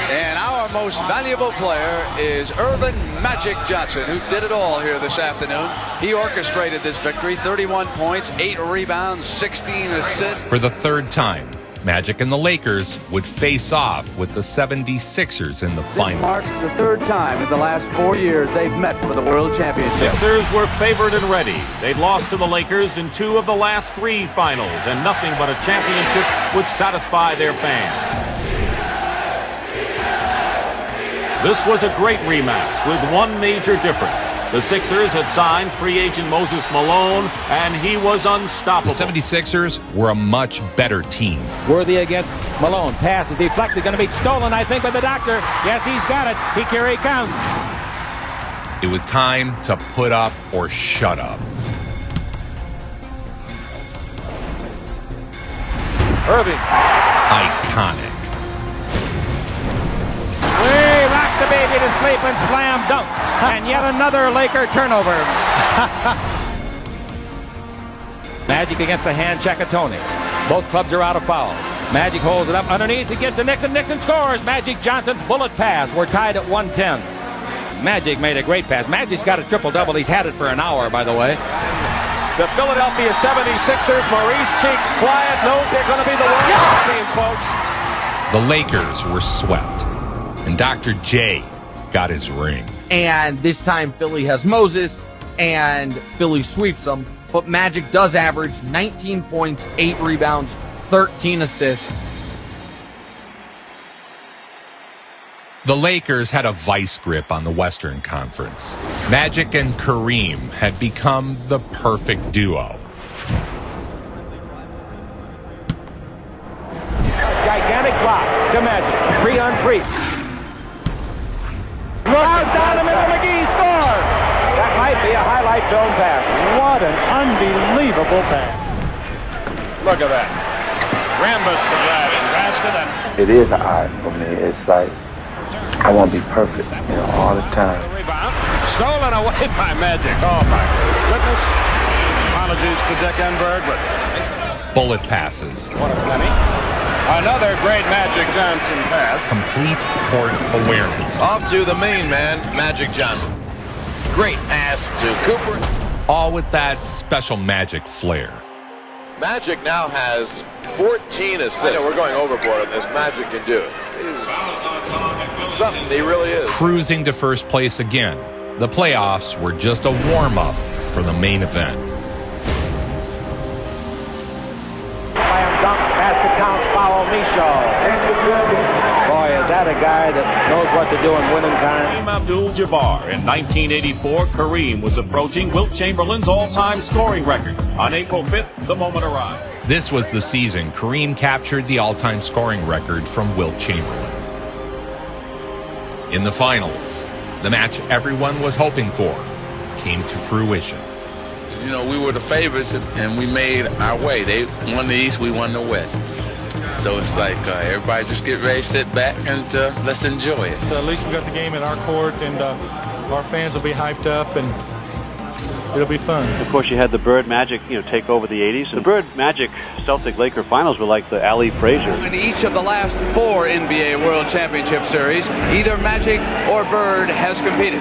And our most valuable player is Earvin Magic Johnson, who did it all here this afternoon. He orchestrated this victory, thirty-one points, eight rebounds, sixteen assists. For the third time, Magic and the Lakers would face off with the seventy-sixers in the finals. This marks the third time in the last four years they've met for the World Championship. Sixers were favored and ready. They'd lost to the Lakers in two of the last three finals, and nothing but a championship would satisfy their fans. This was a great rematch with one major difference. The Sixers had signed free agent Moses Malone, and he was unstoppable. The seventy-sixers were a much better team. Worthy against Malone. Pass is deflected. Going to be stolen, I think, by the doctor. Yes, he's got it. He here he comes. It was time to put up or shut up. Erving. Iconic. We rocked the baby to sleep and slam dunk. And yet another Laker turnover. Magic against the hand check of Tony. Both clubs are out of foul. Magic holds it up underneath to give to Nixon. Nixon scores. Magic Johnson's bullet pass. We're tied at one ten. Magic made a great pass. Magic's got a triple-double. He's had it for an hour, by the way. The Philadelphia seventy-sixers, Maurice Cheeks, quiet. No, they're going to be the worst yeah. team, folks. The Lakers were swept. And Doctor J got his ring. And this time Philly has Moses, and Philly sweeps them. But Magic does average nineteen points, eight rebounds, thirteen assists. The Lakers had a vice grip on the Western Conference. Magic and Kareem had become the perfect duo. Gigantic block to Magic, three on three. Down the middle, McGee scores! That might be a highlight zone pass. What an unbelievable pass. Look at that. Rambus the drive is faster than... It is an art for me. It's like, I want to be perfect, you know, all the time. The rebound, stolen away by Magic. Oh, my goodness. Apologies to Dick Enberg, but... Bullet passes. One of many. Another great Magic Johnson pass. Complete court awareness. Off to the main man, Magic Johnson. Great pass to Cooper. All with that special Magic flair. Magic now has fourteen assists. I know we're going overboard on this. Magic can do it. He's something, he really is. Cruising to first place again. The playoffs were just a warm-up for the main event. A guy that knows what to do in winning time. Kareem Abdul-Jabbar. In nineteen eighty-four, Kareem was approaching Wilt Chamberlain's all-time scoring record. On April fifth, the moment arrived. This was the season Kareem captured the all-time scoring record from Wilt Chamberlain. In the finals, the match everyone was hoping for came to fruition. You know, we were the favorites, and we made our way. They won the East, we won the West. So it's like uh, everybody just get ready, sit back, and uh, let's enjoy it. At least we got the game at our court, and uh, our fans will be hyped up, and it'll be fun. Of course, you had the Bird Magic, you know, take over the eighties. The Bird Magic Celtic Laker finals were like the Allie Frazier. In each of the last four N B A World Championship Series, either Magic or Bird has competed,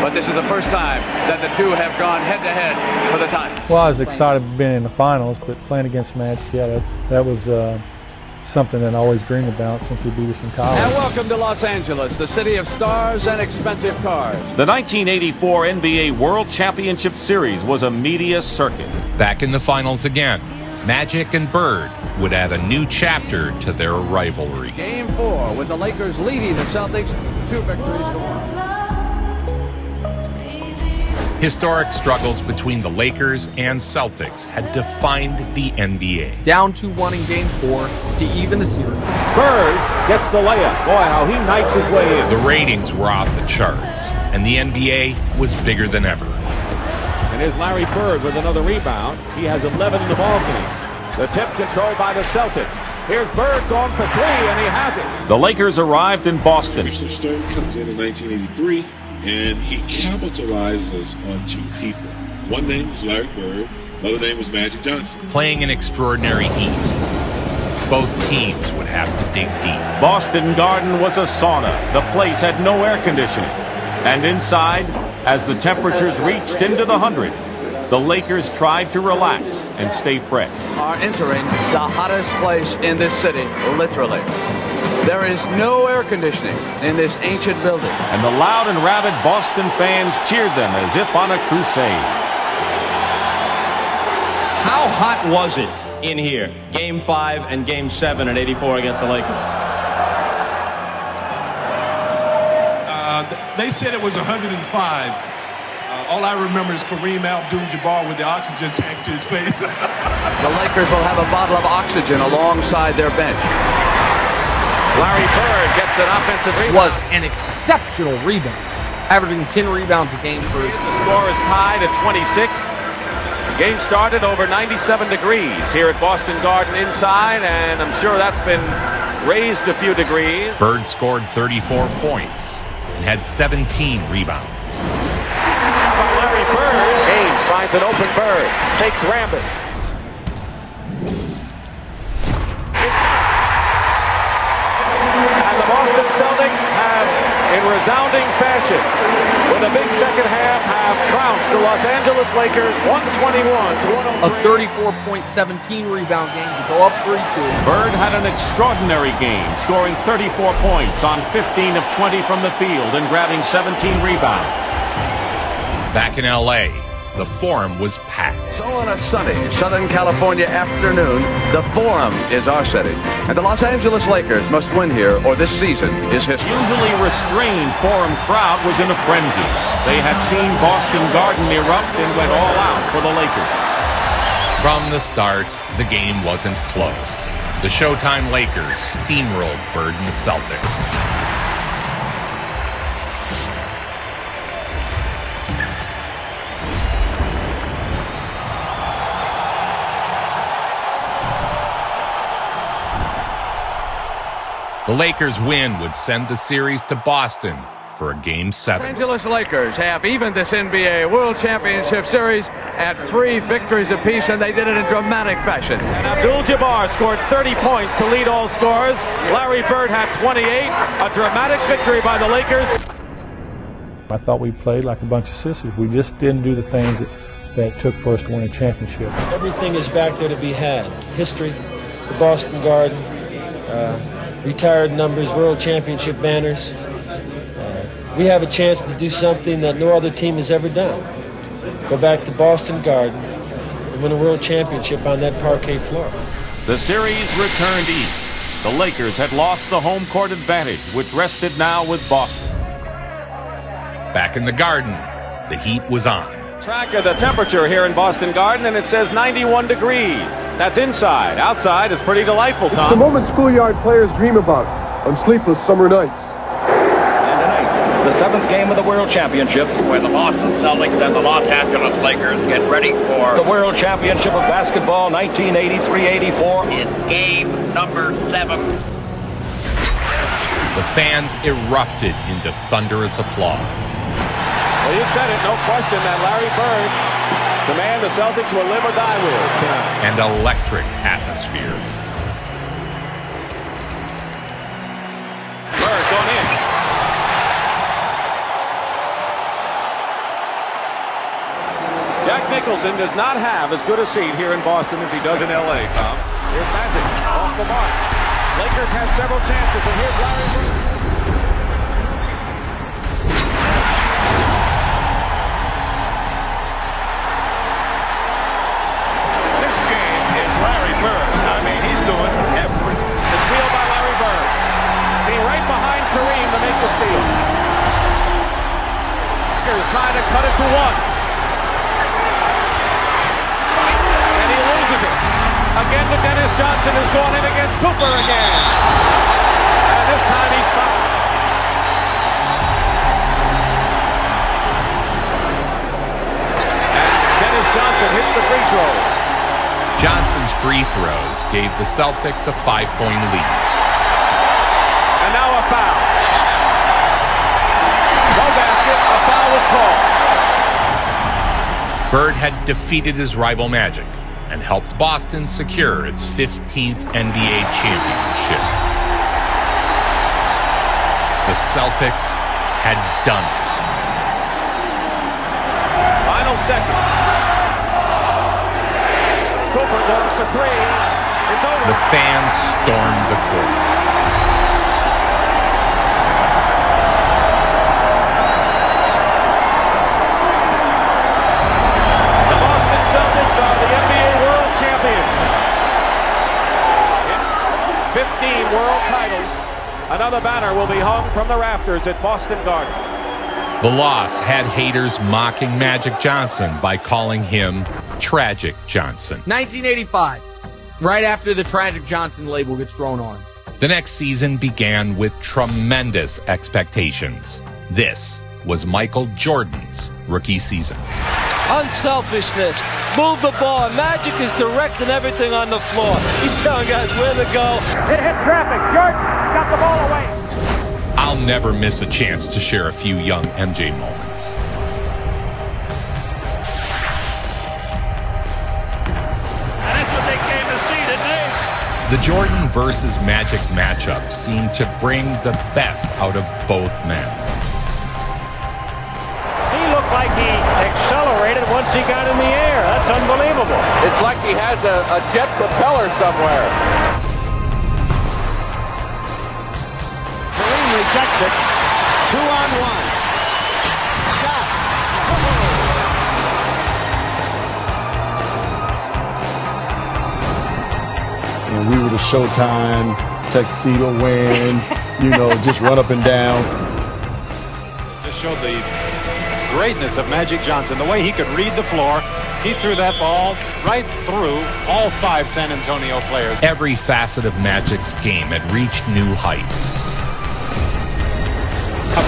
but this is the first time that the two have gone head-to-head -head for the title. Well, I was excited being in the finals, but playing against Magic, yeah, that, that was. Uh, Something that I always dreamed about since he beat us in college. And welcome to Los Angeles, the city of stars and expensive cars. The nineteen eighty-four N B A World Championship Series was a media circuit. Back in the finals again, Magic and Bird would add a new chapter to their rivalry. Game four, with the Lakers leading the Celtics two victories to one. Historic struggles between the Lakers and Celtics had defined the N B A. Down two one in game four to even the series. Bird gets the layup. Boy, how he knifes his way in. The ratings were off the charts, and the N B A was bigger than ever. And here's Larry Bird with another rebound. He has eleven in the ballgame. The tip controlled by the Celtics. Here's Bird going for three, and he has it. The Lakers arrived in Boston. Mister Stern comes in in nineteen eighty-three, and he capitalizes on two people. One name was Larry Bird, another name was Magic Johnson. Playing in extraordinary heat, both teams would have to dig deep. Boston Garden was a sauna. The place had no air conditioning. And inside, as the temperatures reached into the hundreds, the Lakers tried to relax and stay fresh. Are entering the hottest place in this city, literally. There is no air conditioning in this ancient building. And the loud and rabid Boston fans cheered them as if on a crusade. How hot was it in here, Game five and Game seven in eighty-four against the Lakers? Uh, they said it was one hundred five. All I remember is Kareem Abdul-Jabbar with the oxygen tank to his face. The Lakers will have a bottle of oxygen alongside their bench. Larry Bird gets an offensive rebound. Was an exceptional rebound, averaging ten rebounds a game for his team. The score is tied at twenty-six. The game started over ninety-seven degrees here at Boston Garden inside, and I'm sure that's been raised a few degrees. Bird scored thirty-four points and had seventeen rebounds. Finds an open Bird, takes Rambis. And the Boston Celtics have, in resounding fashion, with a big second half, have trounced the Los Angeles Lakers one twenty-one to one oh three. A thirty-four point one seven rebound game to go up three two. Bird had an extraordinary game, scoring thirty-four points on fifteen of twenty from the field and grabbing seventeen rebounds. Back in L A, the Forum was packed. So on a sunny Southern California afternoon, the Forum is our setting. And the Los Angeles Lakers must win here, or this season is history. Usually restrained Forum crowd was in a frenzy. They had seen Boston Garden erupt and went all out for the Lakers. From the start, the game wasn't close. The Showtime Lakers steamrolled Bird and the Celtics. The Lakers' win would send the series to Boston for a Game seven. Los Angeles Lakers have evened this N B A World Championship Series at three victories apiece, and they did it in dramatic fashion. And Abdul-Jabbar scored thirty points to lead all scorers. Larry Bird had twenty-eight, a dramatic victory by the Lakers. I thought we played like a bunch of sissies. We just didn't do the things that, that took for us to win a championship. Everything is back there to be had. History, the Boston Garden, uh, retired numbers, world championship banners. Uh, we have a chance to do something that no other team has ever done. Go back to Boston Garden and win a world championship on that parquet floor. The series returned east. The Lakers had lost the home court advantage, which rested now with Boston. Back in the Garden, the heat was on. Track of the temperature here in Boston Garden, and it says ninety-one degrees. That's inside. Outside is pretty delightful, Tom. It's the moment schoolyard players dream about on sleepless summer nights. And tonight, the seventh game of the World Championship, where the Boston Celtics and the Los Angeles Lakers get ready for the World Championship of Basketball nineteen eighty-three eighty-four. It's game number seven. The fans erupted into thunderous applause. Well, you said it, no question that Larry Bird, the man the Celtics will live or die with tonight. An electric atmosphere. Bird going in. Jack Nicholson does not have as good a seat here in Boston as he does in L A, Tom. Here's Magic, off the mark. Lakers have several chances, and here's Larry Bird. Kareem to make the steal. Here's trying to cut it to one. Again to Dennis Johnson, who's going in against Cooper again. And this time he's fouled. And Dennis Johnson hits the free throw. Johnson's free throws gave the Celtics a five-point lead. And now a foul. No basket, a foul was called. Bird had defeated his rival Magic and helped Boston secure its fifteenth N B A championship. The Celtics had done it. Final second. Cooper goes for three. It's over. The fans stormed the court. The Boston Celtics are the N B A fifteen world titles. Another banner will be hung from the rafters at Boston Garden. The loss had haters mocking Magic Johnson by calling him Tragic Johnson. nineteen eighty-five, right after the Tragic Johnson label gets thrown on. The next season began with tremendous expectations. This was Michael Jordan's rookie season. Unselfishness. Move the ball. Magic is directing everything on the floor. He's telling guys where to go. It hit traffic. Jordan got the ball away. I'll never miss a chance to share a few young M J moments. And that's what they came to see, didn't they? The Jordan versus Magic matchup seemed to bring the best out of both men. Like he accelerated once he got in the air. That's unbelievable. It's like he has a, a jet propeller somewhere. Kareem rejects it. Two on one. Stop. And we were the Showtime, tuxedo win, you know, just run up and down. Just showed the greatness of Magic Johnson, the way he could read the floor. He threw that ball right through all five San Antonio players. Every facet of Magic's game had reached new heights. A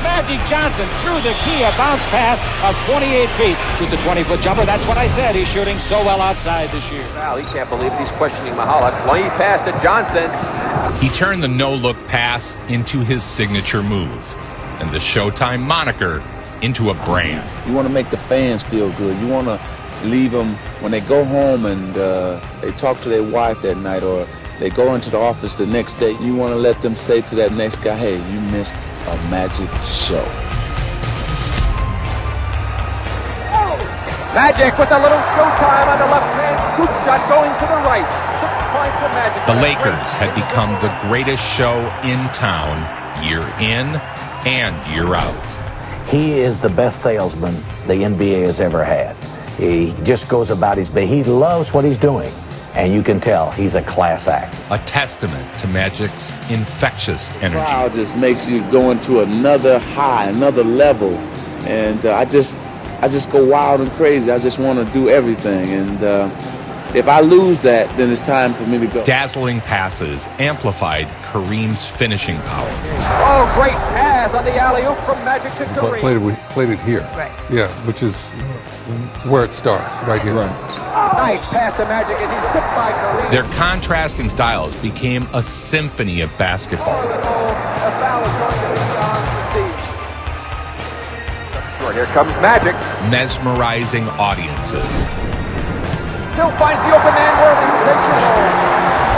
Magic Johnson threw the key, a bounce pass of twenty-eight feet. He's a twenty-foot jumper. That's what I said. He's shooting so well outside this year. Wow, he can't believe it. He's questioning Mahalik. Long pass to Johnson. He turned the no-look pass into his signature move, and the Showtime moniker into a brand. You want to make the fans feel good. You want to leave them, when they go home and uh, they talk to their wife that night, or they go into the office the next day, you want to let them say to that next guy, hey, you missed a Magic show. Oh! Magic with a little Showtime on the left-hand scoop shot going to the right. Six points of Magic. The Lakers had become the greatest show in town year in and year out. He is the best salesman the N B A has ever had. He just goes about his business. He loves what he's doing, and you can tell he's a class act. A testament to Magic's infectious energy. The crowd just makes you go into another high, another level, and uh, I just, I just go wild and crazy. I just want to do everything, and uh, if I lose that, then it's time for me to go. Dazzling passes amplified Kareem's finishing power. Oh, great pass on the alley-oop from Magic to Kareem. Played it, we played it here. Right. Yeah, which is where it starts, right here. Right. Oh, nice pass to Magic as he's tipped by Kareem. Their contrasting styles became a symphony of basketball. Sure, here comes Magic. Mesmerizing audiences. Still finds the open man.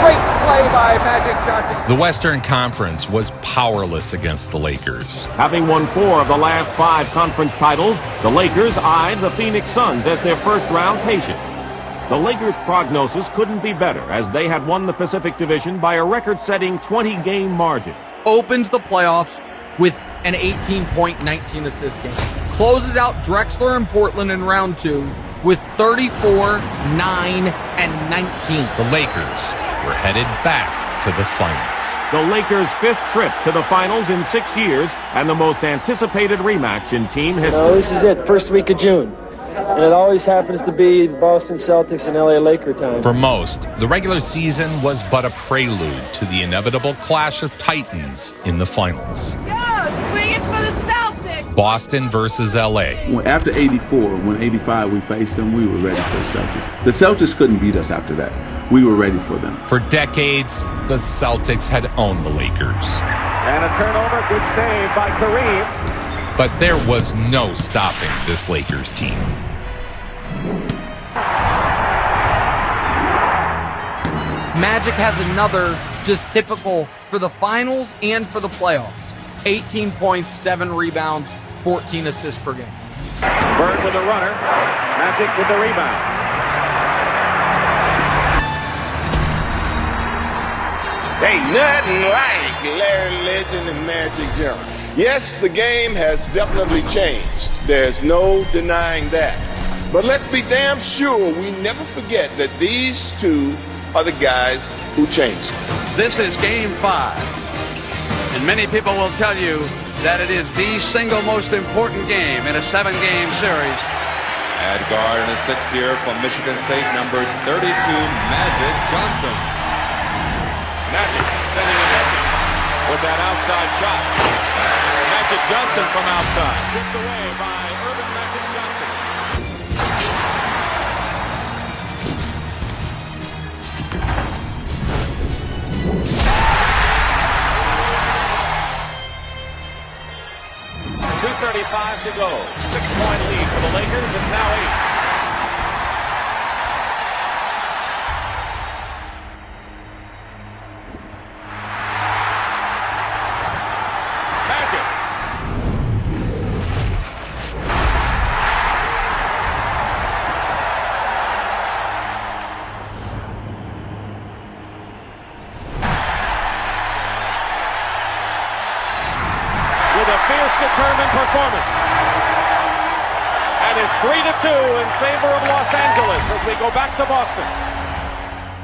Great play by Magic Johnson. The Western Conference was powerless against the Lakers. Having won four of the last five conference titles, the Lakers eyed the Phoenix Suns as their first-round patient. The Lakers' prognosis couldn't be better, as they had won the Pacific Division by a record-setting twenty-game margin. Opens the playoffs with an eighteen-point, nineteen-assist game. Closes out Drexler and Portland in round two with thirty-four, nine, and nineteen. The Lakers were headed back to the finals. The Lakers' fifth trip to the finals in six years and the most anticipated rematch in team history. No, this is it. First week of June. and it always happens to be Boston Celtics and L A Laker time. For most, the regular season was but a prelude to the inevitable clash of titans in the finals. Yeah, swing it for the Celtics! Boston versus L A. Well, after eighty-four, when eighty-five we faced them, we were ready for the Celtics. The Celtics couldn't beat us after that. We were ready for them. For decades, the Celtics had owned the Lakers. And a turnover, good save by Kareem. But there was no stopping this Lakers team. Magic has another just typical for the finals and for the playoffs. eighteen points, seven rebounds, fourteen assists per game. Bird with the runner, Magic with the rebound. Ain't nothing like Larry Legend and Magic Johnson. Yes, the game has definitely changed. There's no denying that. But let's be damn sure we never forget that these two are the guys who changed. This is game five. And many people will tell you that it is the single most important game in a seven-game series. At guard in the sixth year from Michigan State, number thirty-two, Magic Johnson. Magic sending it up with that outside shot. Magic Johnson from outside. Stripped away by Earvin Magic Johnson. two thirty-five to go. Six-point lead for the Lakers. It's now eight. Back to Boston.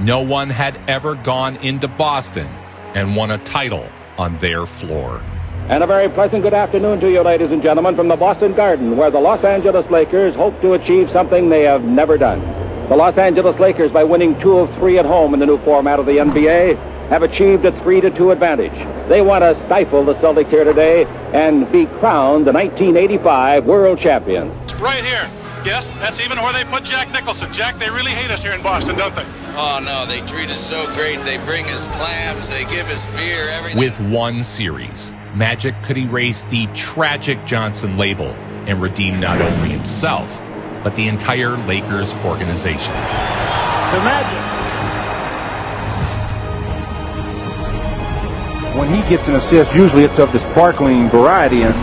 No one had ever gone into Boston and won a title on their floor. And a very pleasant good afternoon to you, ladies and gentlemen, from the Boston Garden, where the Los Angeles Lakers hope to achieve something they have never done. The Los Angeles Lakers, by winning two of three at home in the new format of the N B A, have achieved a three to two advantage. They want to stifle the Celtics here today and be crowned the nineteen eighty-five world champions. Right here. Yes, that's even where they put Jack Nicholson. Jack, they really hate us here in Boston, don't they? Oh, no, they treat us so great. They bring us clams, they give us beer, everything. With one series, Magic could erase the tragic Johnson label and redeem not only himself, but the entire Lakers organization. To Magic. When he gets an assist, usually it's of the sparkling variety, and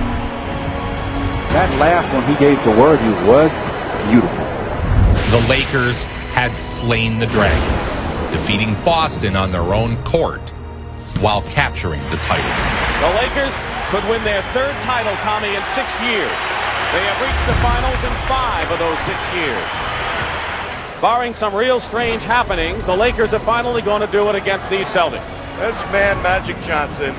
that last one he gave to Wergu was beautiful. The Lakers had slain the dragon, defeating Boston on their own court while capturing the title. The Lakers could win their third title, Tommy, in six years. They have reached the finals in five of those six years. Barring some real strange happenings, the Lakers are finally going to do it against these Celtics. This man, Magic Johnson,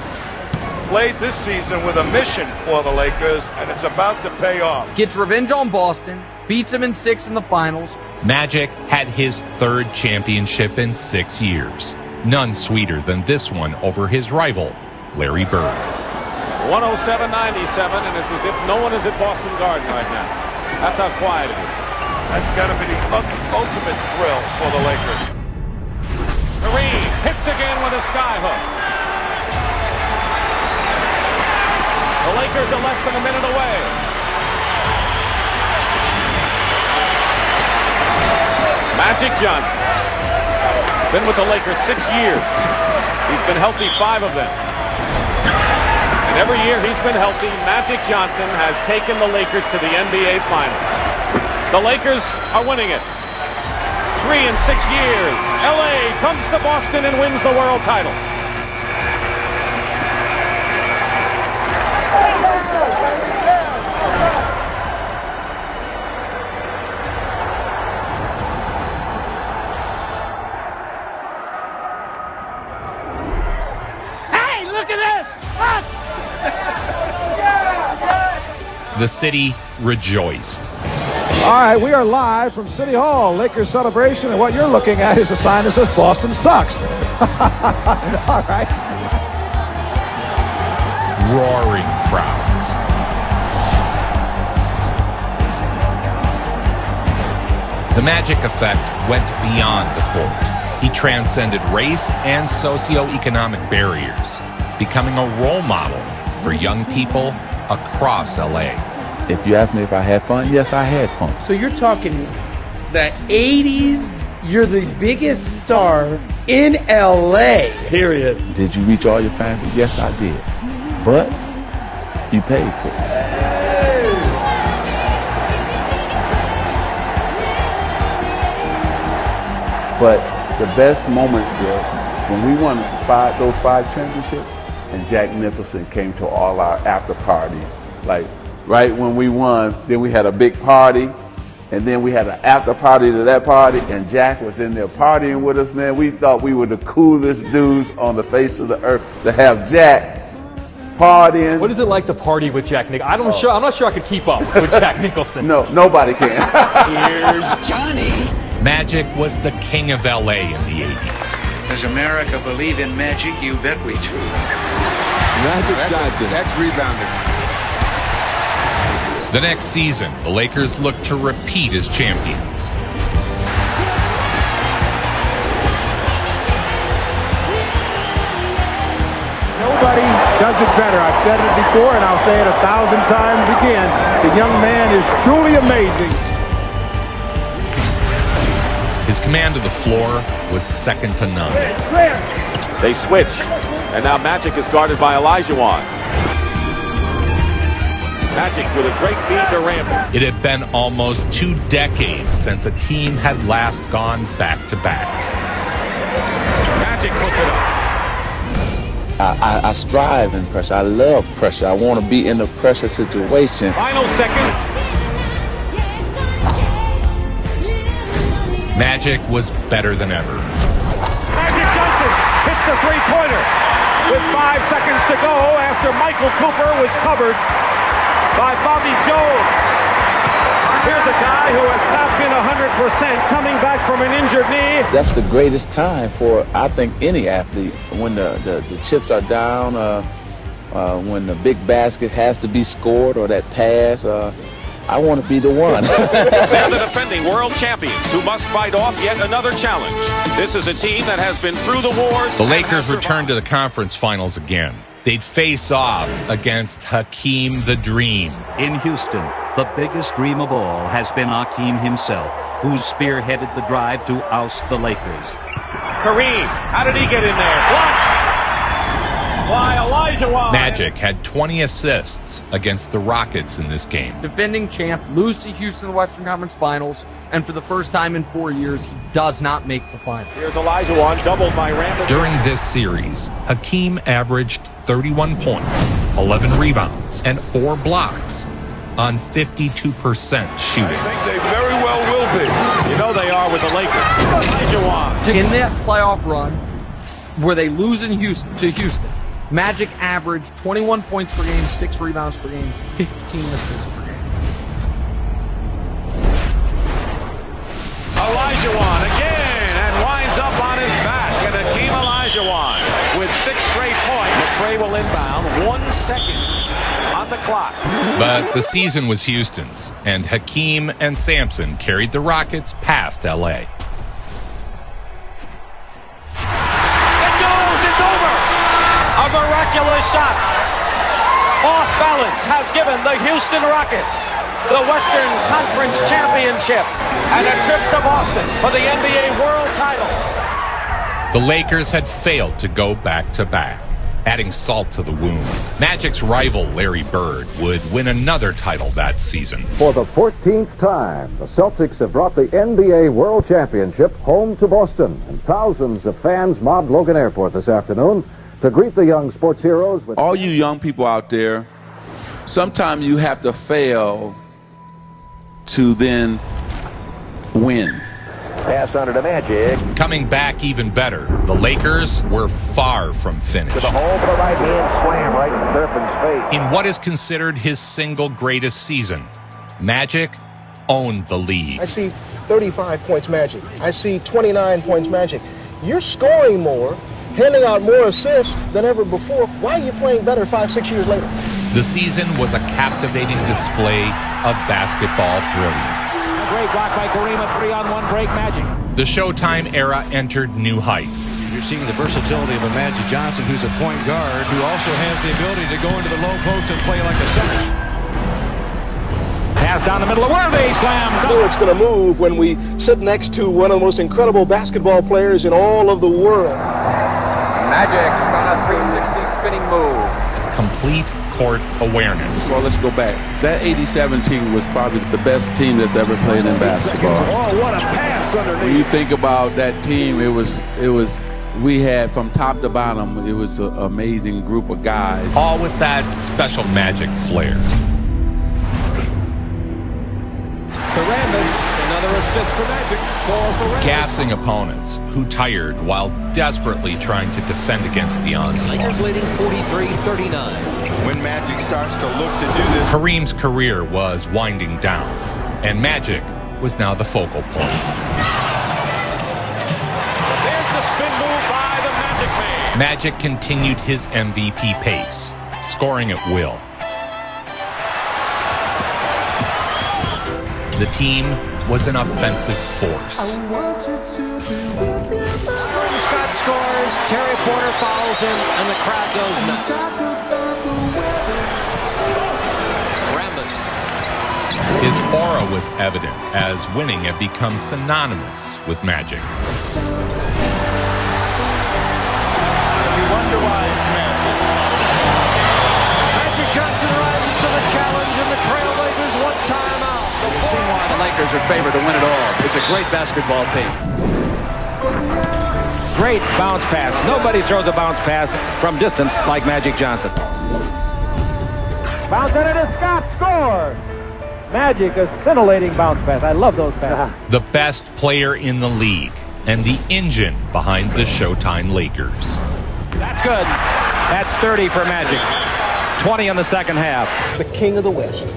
played this season with a mission for the Lakers, and it's about to pay off. Gets revenge on Boston. Beats him in six in the finals. Magic had his third championship in six years. None sweeter than this one over his rival, Larry Bird. one oh seven ninety-seven, and it's as if no one is at Boston Garden right now. That's how quiet it is. That's got to be the ultimate thrill for the Lakers. Kareem hits again with a skyhook. The Lakers are less than a minute away. Magic Johnson, been with the Lakers six years. He's been healthy five of them. And every year he's been healthy, Magic Johnson has taken the Lakers to the N B A Finals. The Lakers are winning it. Three in six years. L A comes to Boston and wins the world title. The city rejoiced. All right, we are live from City Hall, Lakers celebration, and what you're looking at is a sign that says Boston sucks. All right. Roaring crowds. The Magic effect went beyond the court. He transcended race and socioeconomic barriers, becoming a role model for young people across L A. If you ask me if I had fun, yes, I had fun. So you're talking the eighties, you're the biggest star in L A. Period. Did you reach all your fans? Yes, I did. But you paid for it. But the best moments was when we won five, those five championships, and Jack Nicholson came to all our after parties. Like, right when we won, then we had a big party, and then we had an after party to that party, and Jack was in there partying with us, man. We thought we were the coolest dudes on the face of the earth to have Jack partying. What is it like to party with Jack Nicholson? I don't oh. sure, I'm not sure I could keep up with Jack Nicholson. No, nobody can. Here's Johnny. Magic was the king of L A in the eighties. Does America believe in magic? You bet we do. Magic Johnson. That's, that's rebounding. The next season, the Lakers looked to repeat as champions. Nobody does it better. I've said it before, and I'll say it a thousand times again. The young man is truly amazing. His command of the floor was second to none. They switch, and now Magic is guarded by Olajuwon. Magic with a great feed to Randall. It had been almost two decades since a team had last gone back-to-back. Magic puts it up. I, I, I strive in pressure. I love pressure. I want to be in a pressure situation. Final seconds. Magic was better than ever. Magic Johnson hits the three-pointer with five seconds to go after Michael Cooper was covered by Bobby Jones. Here's a guy who has not been one hundred percent coming back from an injured knee. That's the greatest time for, I think, any athlete, when the, the, the chips are down, uh, uh, when the big basket has to be scored or that pass. Uh, I want to be the one. They're the defending world champions who must fight off yet another challenge. This is a team that has been through the wars. The Lakers returned to the conference finals again. They'd face off against Hakeem the Dream. In Houston, the biggest dream of all has been Hakeem himself, who spearheaded the drive to oust the Lakers. Kareem, how did he get in there? Blocked. Magic had twenty assists against the Rockets in this game. Defending champ lose to Houston in the Western Conference Finals, and for the first time in four years, he does not make the finals. Here's Olajuwon, doubled by Randall. During this series, Hakeem averaged thirty-one points, eleven rebounds, and four blocks on fifty-two percent shooting. I think they very well will be. You know they are with the Lakers. Olajuwon. In that playoff run, where they lose in Houston to Houston, Magic averaged twenty-one points per game, six rebounds per game, fifteen assists per game. Olajuwon again, and winds up on his back, and Hakeem Olajuwon with six straight points. McRae will inbound, one second on the clock. But the season was Houston's, and Hakeem and Sampson carried the Rockets past L A. Shot off balance has given the Houston Rockets the Western Conference Championship and a trip to Boston for the N B A World Title. The Lakers had failed to go back to back, adding salt to the wound. Magic's rival Larry Bird would win another title that season. For the fourteenth time, the Celtics have brought the N B A World Championship home to Boston, and thousands of fans mobbed Logan Airport this afternoon to greet the young sports heroes. With all you young people out there, sometimes you have to fail to then win. Pass under to Magic. Coming back even better, the Lakers were far from finished. To the hole for the right hand slam right in Durfin's face. In what is considered his single greatest season, Magic owned the league. I see thirty-five points Magic. I see twenty-nine points Magic. You're scoring more, handing out more assists than ever before. Why are you playing better five, six years later? The season was a captivating display of basketball brilliance. A great block by Kareem, a three-on-one break Magic. The Showtime era entered new heights. You're seeing the versatility of a Magic Johnson, who's a point guard, who also has the ability to go into the low post and play like a center. Pass down the middle of Worthy, slam. I know it's going to move when we sit next to one of the most incredible basketball players in all of the world. Magic on a three sixty spinning move. Complete court awareness. Well, let's go back. That eighty-seven team was probably the best team that's ever played in basketball. Oh, what a pass underneath. When you think about that team, it was, it was, we had from top to bottom, it was an amazing group of guys. All with that special Magic flair. Another assist for Magic. For gassing opponents who tired while desperately trying to defend against the onslaught. Lakers leading forty-three thirty-nine. When Magic starts to look to do this, Kareem's career was winding down, and Magic was now the focal point. There's the spin move by the Magic Man. Magic continued his M V P pace, scoring at will. The team was an offensive force. I wanted to be Scott scores, Terry Porter fouls him, and the crowd goes nuts. Rambus. His aura was evident as winning had become synonymous with Magic. You wonder why it's Magic. Magic Johnson rises to the challenge, and the Trailblazers one time out. You've seen why the Lakers are favored to win it all. It's a great basketball team. Great bounce pass. Nobody throws a bounce pass from distance like Magic Johnson. Bounce it into Scott, scores! Magic, a scintillating bounce pass. I love those passes. The best player in the league and the engine behind the Showtime Lakers. That's good. That's thirty for Magic. twenty in the second half. The king of the West.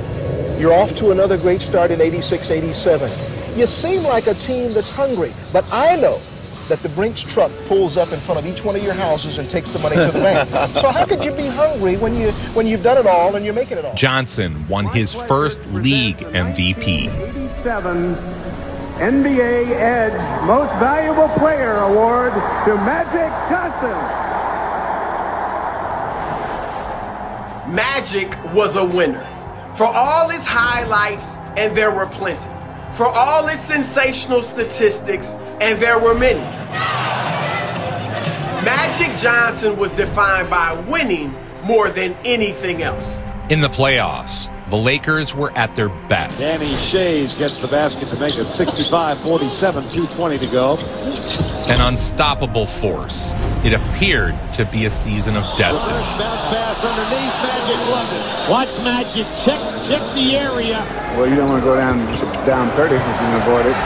You're off to another great start in eighty-six eighty-seven. You seem like a team that's hungry, but I know that the Brinks truck pulls up in front of each one of your houses and takes the money to the bank. So how could you be hungry when, you, when you've done it all and you're making it all? Johnson won his first league M V P. eighty-seven N B A Edge Most Valuable Player Award to Magic Johnson. Magic was a winner. For all his highlights, and there were plenty. For all his sensational statistics, and there were many. Magic Johnson was defined by winning more than anything else. In the playoffs, the Lakers were at their best. Danny Shays gets the basket to make it sixty-five forty-seven, two twenty to go. An unstoppable force. It appeared to be a season of destiny. Bounce pass underneath, Magic loved it. Watch Magic, check, check the area. Well, you don't want to go down, down thirty if you can avoid it.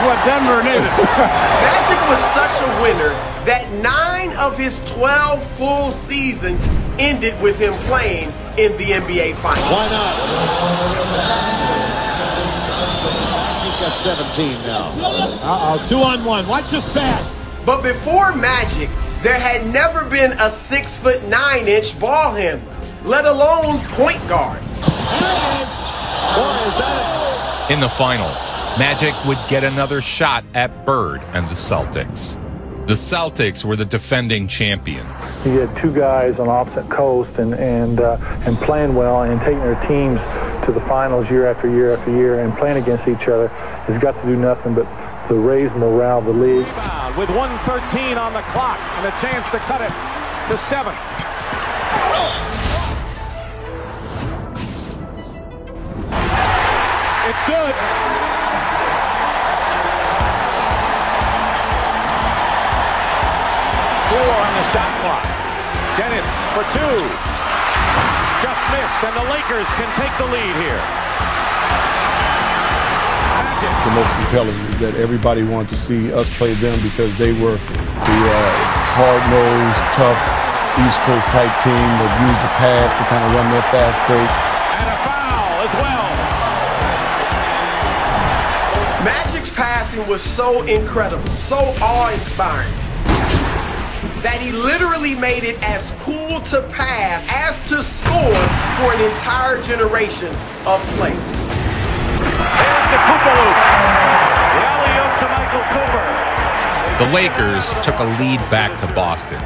What Denver needed. Magic was such a winner that nine of his twelve full seasons ended with him playing in the N B A Finals. Why not? He's got seventeen now. Uh-oh, two on one. Watch this pass. But before Magic, there had never been a six foot nine inch ball handler, let alone point guard. Boy, is that it? In the finals, Magic would get another shot at Bird and the Celtics. The Celtics were the defending champions. He had two guys on opposite coast and, and, uh, and playing well and taking their teams to the finals year after year after year and playing against each other has got to do nothing but to raise morale of the league. With one thirteen on the clock and a chance to cut it to seven. It's good. On the shot clock. Dennis for two. just missed, and the Lakers can take the lead here. Magic. The most compelling is that everybody wanted to see us play them because they were the uh, hard-nosed, tough, East Coast-type team that used the pass to kind of run their fast break. And a foul as well. Magic's passing was so incredible, so awe-inspiring, that he literally made it as cool to pass as to score for an entire generation of players. There's the Koopa loop. The alley-oop to Michael Cooper. The Lakers took a lead back to Boston.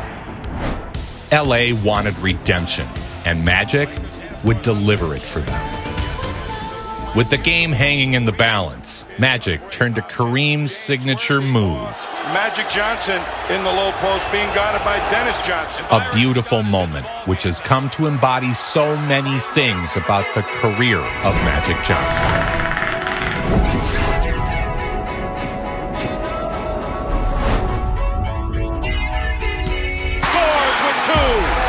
L A wanted redemption, and Magic would deliver it for them. With the game hanging in the balance, Magic turned to Kareem's signature move. Magic Johnson in the low post being guarded by Dennis Johnson. A beautiful moment, which has come to embody so many things about the career of Magic Johnson. Scores with two.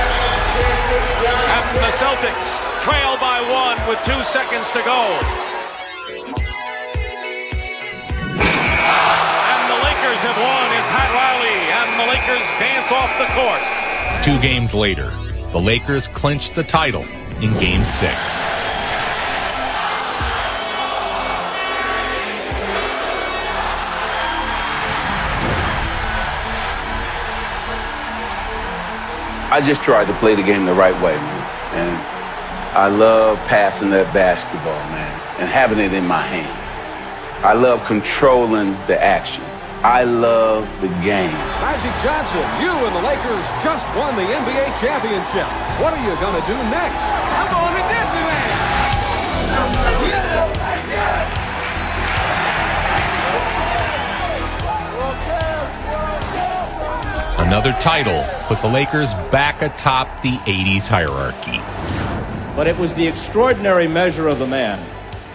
And the Celtics trail by one with two seconds to go. And the Lakers have won in Pat Riley, and the Lakers dance off the court. Two games later, the Lakers clinched the title in Game Six. I just tried to play the game the right way, man. And I love passing that basketball, man, and having it in my hands. I love controlling the action. I love the game. Magic Johnson, you and the Lakers just won the N B A championship. What are you going to do next? I'm going to Disneyland. Another title put the Lakers back atop the eighties hierarchy. But it was the extraordinary measure of the man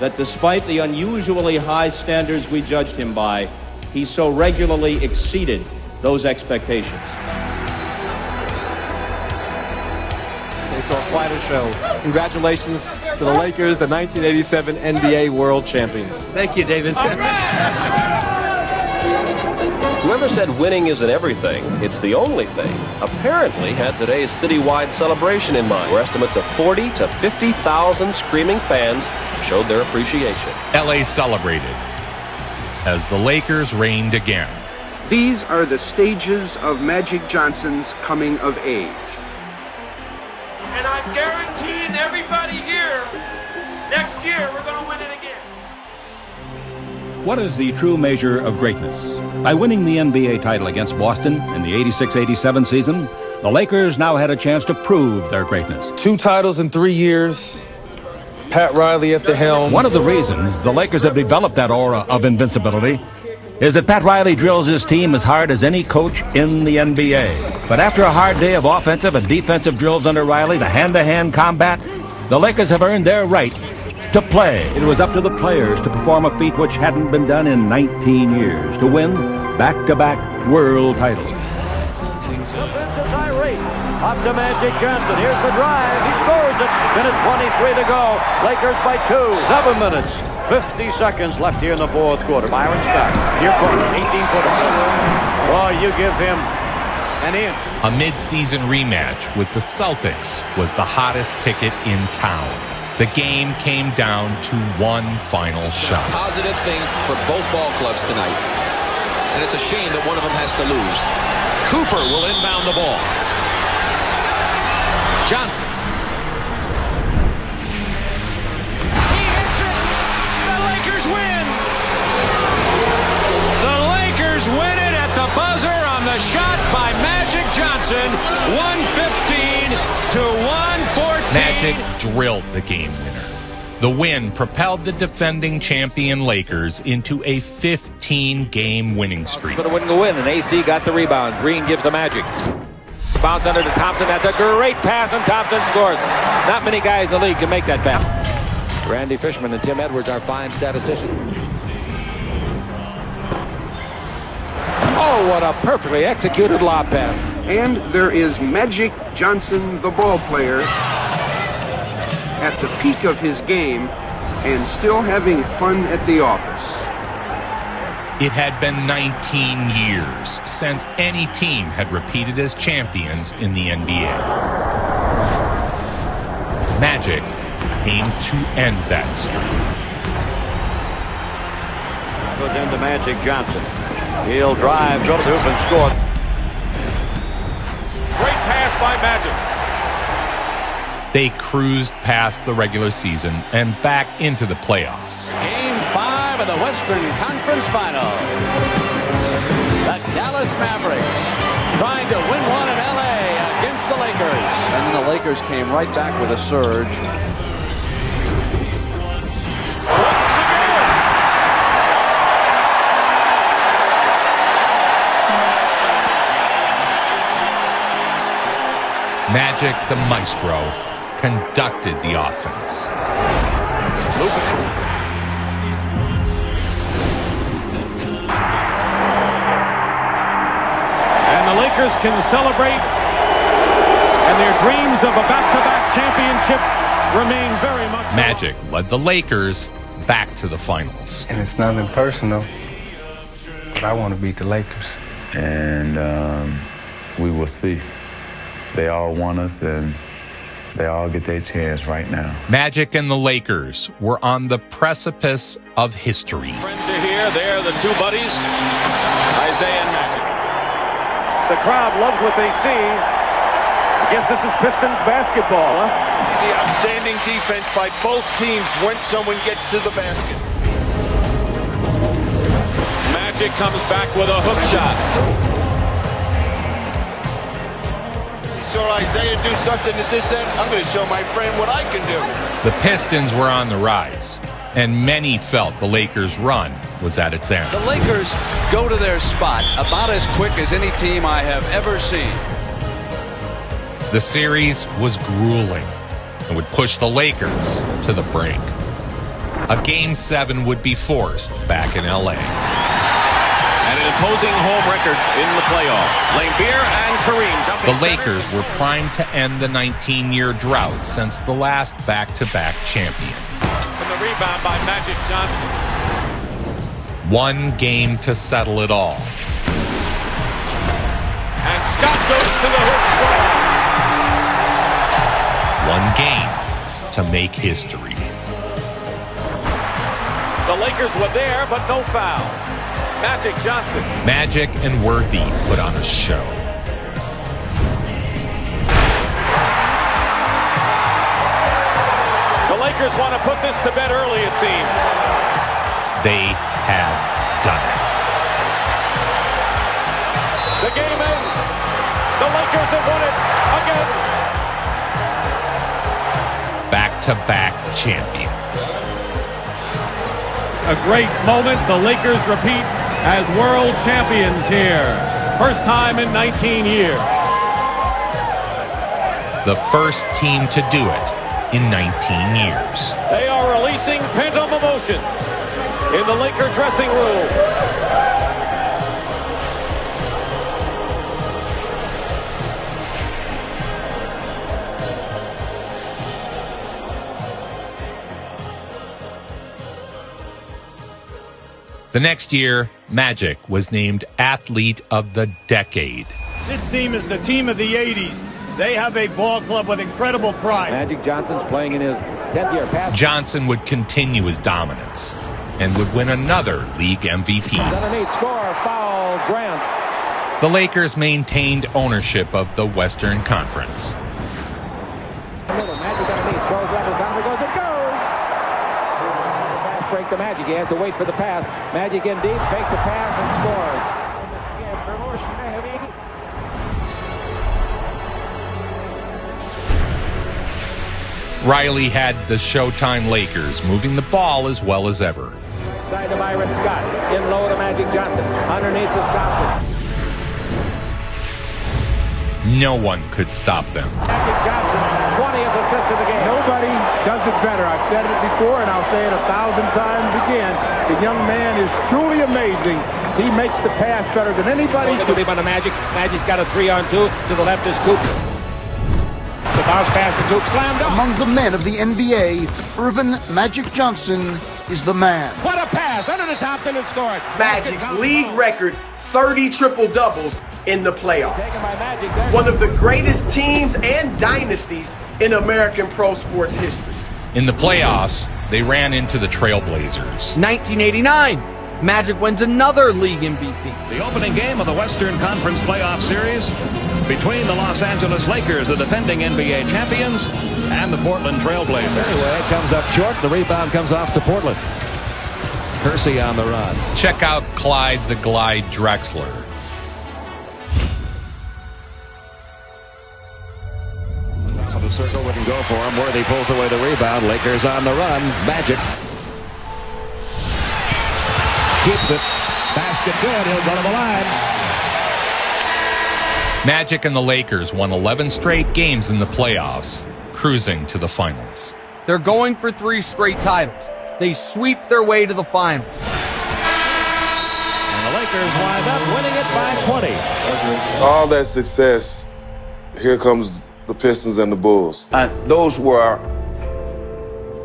that despite the unusually high standards we judged him by, he so regularly exceeded those expectations. They saw quite a show. Congratulations to the Lakers, the nineteen eighty-seven N B A World Champions. Thank you, David. All right. Whoever said winning isn't everything, it's the only thing, apparently had today's citywide celebration in mind, where estimates of forty to fifty thousand screaming fans showed their appreciation. L A celebrated as the Lakers reigned again. These are the stages of Magic Johnson's coming of age. And I'm guaranteeing everybody here, next year we're going to win it again. What is the true measure of greatness? By winning the N B A title against Boston in the eighty-six eighty-seven season, the Lakers now had a chance to prove their greatness. Two titles in three years, Pat Riley at the helm. One of the reasons the Lakers have developed that aura of invincibility is that Pat Riley drills his team as hard as any coach in the N B A. But after a hard day of offensive and defensive drills under Riley, the hand-to-hand combat, the Lakers have earned their right to play. It was up to the players to perform a feat which hadn't been done in nineteen years, to win back-to-back world titles. Defensive tirade up to Magic Johnson. Here's the drive. He scores it. Minute twenty-three to go. Lakers by two. Seven minutes, fifty seconds left here in the fourth quarter. Byron Scott. Here comes eighteen-footer. Oh, you give him an inch. A mid-season rematch with the Celtics was the hottest ticket in town. The game came down to one final shot. A positive thing for both ball clubs tonight. And it's a shame that one of them has to lose. Cooper will inbound the ball. Johnson. He hits it. The Lakers win. The Lakers win it at the buzzer on the shot by Magic Johnson. one fifteen to one fourteen. Magic drilled the game winner. The win propelled the defending champion Lakers into a fifteen-game winning streak. But it wouldn't go in, and A C got the rebound. Green gives the Magic. Bounce under to Thompson. That's a great pass, and Thompson scores. Not many guys in the league can make that pass. Randy Fishman and Tim Edwards are fine statisticians. Oh, what a perfectly executed lob pass. And there is Magic Johnson, the ball player. at the peak of his game and still having fun at the office. It had been nineteen years since any team had repeated as champions in the N B A. Magic aimed to end that streak. Put into Magic Johnson. He'll drive, go to the hoop, and score. Great pass by Magic. They cruised past the regular season and back into the playoffs. Game five of the Western Conference Final. The Dallas Mavericks trying to win one in L A against the Lakers. And then the Lakers came right back with a surge. Magic the Maestro conducted the offense. Oops. Lakers can celebrate, and their dreams of a back-to-back championship remain very much. Magic led the Lakers back to the finals. And it's nothing personal, but I want to beat the Lakers. And um, we will see. They all want us, and they all get their chance right now. Magic and the Lakers were on the precipice of history. Friends are here. They're the two buddies, Isiah and Magic. The crowd loves what they see. I guess this is Pistons basketball, huh? The outstanding defense by both teams when someone gets to the basket. Magic comes back with a hook shot. You saw Isiah do something at this end. I'm going to show my friend what I can do. The Pistons were on the rise, and many felt the Lakers' run was at its end. The Lakers go to their spot about as quick as any team I have ever seen. The series was grueling and would push the Lakers to the brink. A game seven would be forced back in L A. And an imposing home record in the playoffs. Laimbeer and Kareem jumping. The Lakers center. were primed to end the nineteen-year drought since the last back-to-back champion. Rebound by Magic Johnson. One game to settle it all. And Scott goes to the hoop, score. One game to make history. The Lakers were there, but no foul. Magic Johnson. Magic and Worthy put on a show. Lakers want to put this to bed early, it seems. They have done it. The game ends. The Lakers have won it again. Back-to-back champions. A great moment. The Lakers repeat as world champions here. First time in nineteen years. The first team to do it in nineteen years. They are releasing pent-up emotions in the Laker dressing room. The next year, Magic was named Athlete of the Decade. This team is the team of the eighties. They have a ball club with incredible pride. Magic Johnson's playing in his tenth year. Pass. Johnson would continue his dominance and would win another league M V P. Underneath, score, foul, Grant. The Lakers maintained ownership of the Western Conference. Magic underneath, throws up and down it goes. It goes! Pass break to Magic. He has to wait for the pass. Magic in deep, makes a pass and scores. Riley had the Showtime Lakers moving the ball as well as ever. Side to Myron Scott, in low to Magic Johnson, underneath the Johnson. No one could stop them. Magic Johnson, twenty of the fifth of the game. Nobody does it better. I've said it before, and I'll say it a thousand times again. The young man is truly amazing. He makes the pass better than anybody. It's going to be by the Magic. Magic's got a three on two to the left is Cooper. Bounce pass to Duke, slammed up. Among the men of the N B A, Earvin Magic Johnson is the man. What a pass, under the top ten and scored. Magic's league record, thirty triple-doubles in the playoffs. One of the greatest teams and dynasties in American pro sports history. In the playoffs, they ran into the Trailblazers. nineteen eighty-nine, Magic wins another league M V P. The opening game of the Western Conference playoff series between the Los Angeles Lakers, the defending N B A champions, and the Portland Trailblazers. Anyway, it comes up short. The rebound comes off to Portland. Kersey on the run. Check out Clyde the Glide Drexler. Top of the circle wouldn't go for him. Worthy pulls away the rebound. Lakers on the run. Magic keeps it. Basket good. He'll go to the line. Magic and the Lakers won eleven straight games in the playoffs, cruising to the finals. They're going for three straight titles. They sweep their way to the finals. And the Lakers wind up winning it by twenty. All that success, here comes the Pistons and the Bulls. Uh, those were,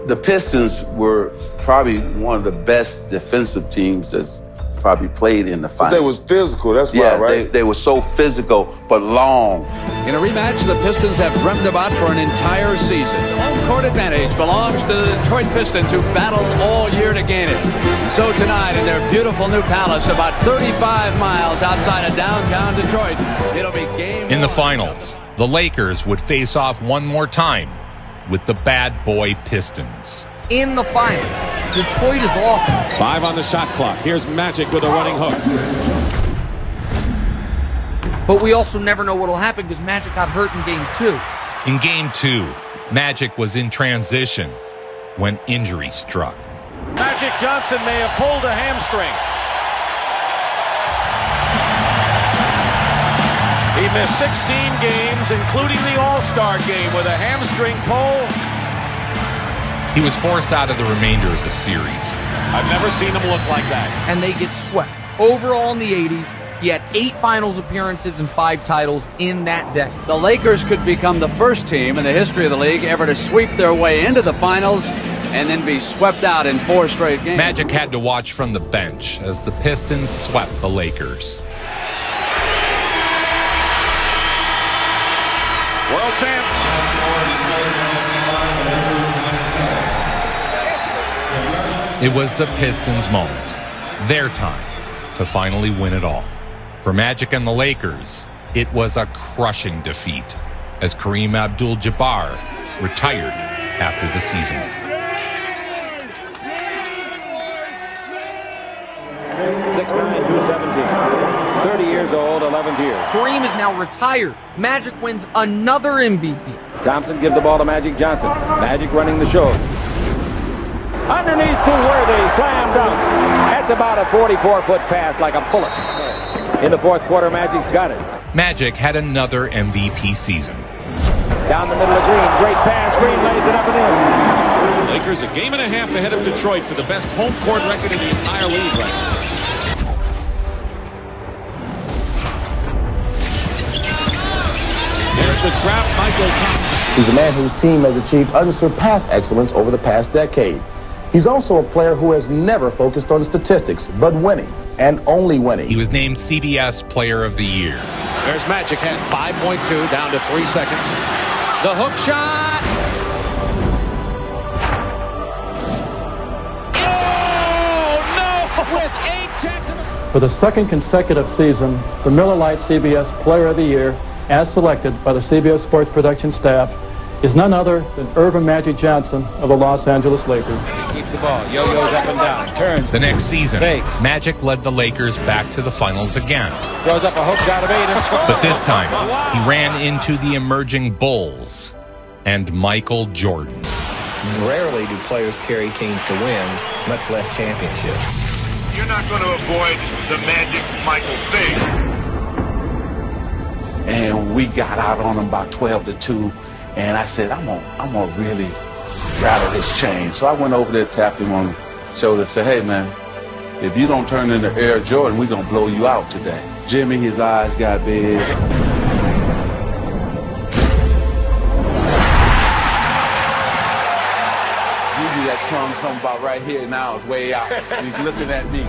the Pistons were probably one of the best defensive teams that's probably played in the finals. But they was physical, that's why, yeah, right? They, they were so physical, but long. In a rematch, the Pistons have dreamt about for an entire season. Home court advantage belongs to the Detroit Pistons, who battled all year to gain it. So tonight, in their beautiful new palace, about thirty-five miles outside of downtown Detroit, it'll be game In the finals, the Lakers would face off one more time with the bad boy Pistons. In the finals, Detroit is awesome. Five on the shot clock. Here's Magic with a running hook. But we also never know what will happen because Magic got hurt in game two. In game two, Magic was in transition when injury struck. Magic Johnson may have pulled a hamstring. He missed sixteen games, including the All-Star game, with a hamstring pull. He was forced out of the remainder of the series. I've never seen him look like that. And they get swept. Overall in the eighties, he had eight finals appearances and five titles in that decade. The Lakers could become the first team in the history of the league ever to sweep their way into the finals and then be swept out in four straight games. Magic had to watch from the bench as the Pistons swept the Lakers. World champs. It was the Pistons' moment, their time to finally win it all. For Magic and the Lakers, it was a crushing defeat as Kareem Abdul-Jabbar retired after the season. six nine, two seventeen, thirty years old, eleventh year. Kareem is now retired. Magic wins another M V P. Thompson gives the ball to Magic Johnson. Magic running the show. Underneath to Worthy, slam dunk. That's about a forty-four foot pass, like a bullet. In the fourth quarter, Magic's got it. Magic had another M V P season. Down the middle of Green, great pass. Green lays it up and in. Lakers a game and a half ahead of Detroit for the best home court record in the entire league right now. There's the trap, Michael Thompson. He's a man whose team has achieved unsurpassed excellence over the past decade. He's also a player who has never focused on statistics, but winning, and only winning. He was named C B S Player of the Year. There's Magic at five point two, down to three seconds. The hook shot! Oh, no! With eight seconds. For the second consecutive season, the Miller Lite C B S Player of the Year, as selected by the C B S Sports Production staff, is none other than Earvin Magic Johnson of the Los Angeles Lakers. He keeps the ball, yo-yos up and down, turns. The next season, fakes. Magic led the Lakers back to the finals again. Throws up a hook shot of eight and scores. But this time, he ran into the emerging Bulls and Michael Jordan. Rarely do players carry teams to wins, much less championships. You're not going to avoid the Magic-Michael thing. And we got out on them by twelve to two. And I said, I'm gonna, I'm gonna really rattle his chain. So I went over there, tapped him on the shoulder, and said, hey, man, if you don't turn into Air Jordan, we're gonna blow you out today. Jimmy, his eyes got big. that tongue come about right here, now it's way out. He's looking at me.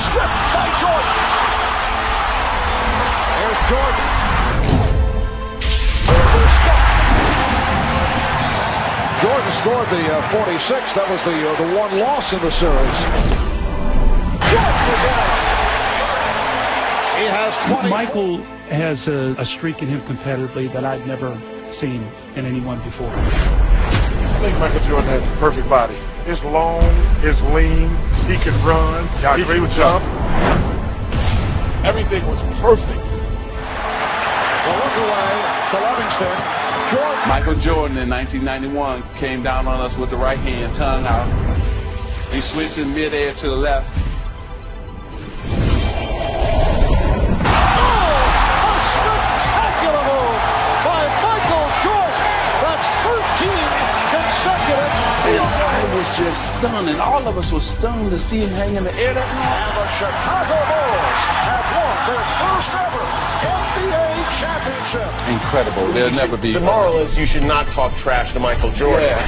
Stripped by Jordan. There's Jordan. Jordan scored the uh, forty-six. That was the uh, the one loss in the series. Jordan again. He has twenty. Michael has a, a streak in him competitively that I've never seen in anyone before. I think Michael Jordan had the perfect body. It's long, it's lean, he could run, yeah, he could jump. Everything was perfect. The look away to Livingston. Jordan. Michael Jordan in nineteen ninety-one came down on us with the right hand, tongue out. He switched in midair to the left. Just stunned, and all of us were stunned to see him hang in the air that night. And the Chicago Bulls have won their first ever N B A championship. Incredible. They'll you never should, be. The moral is you should not talk trash to Michael Jordan. Yeah.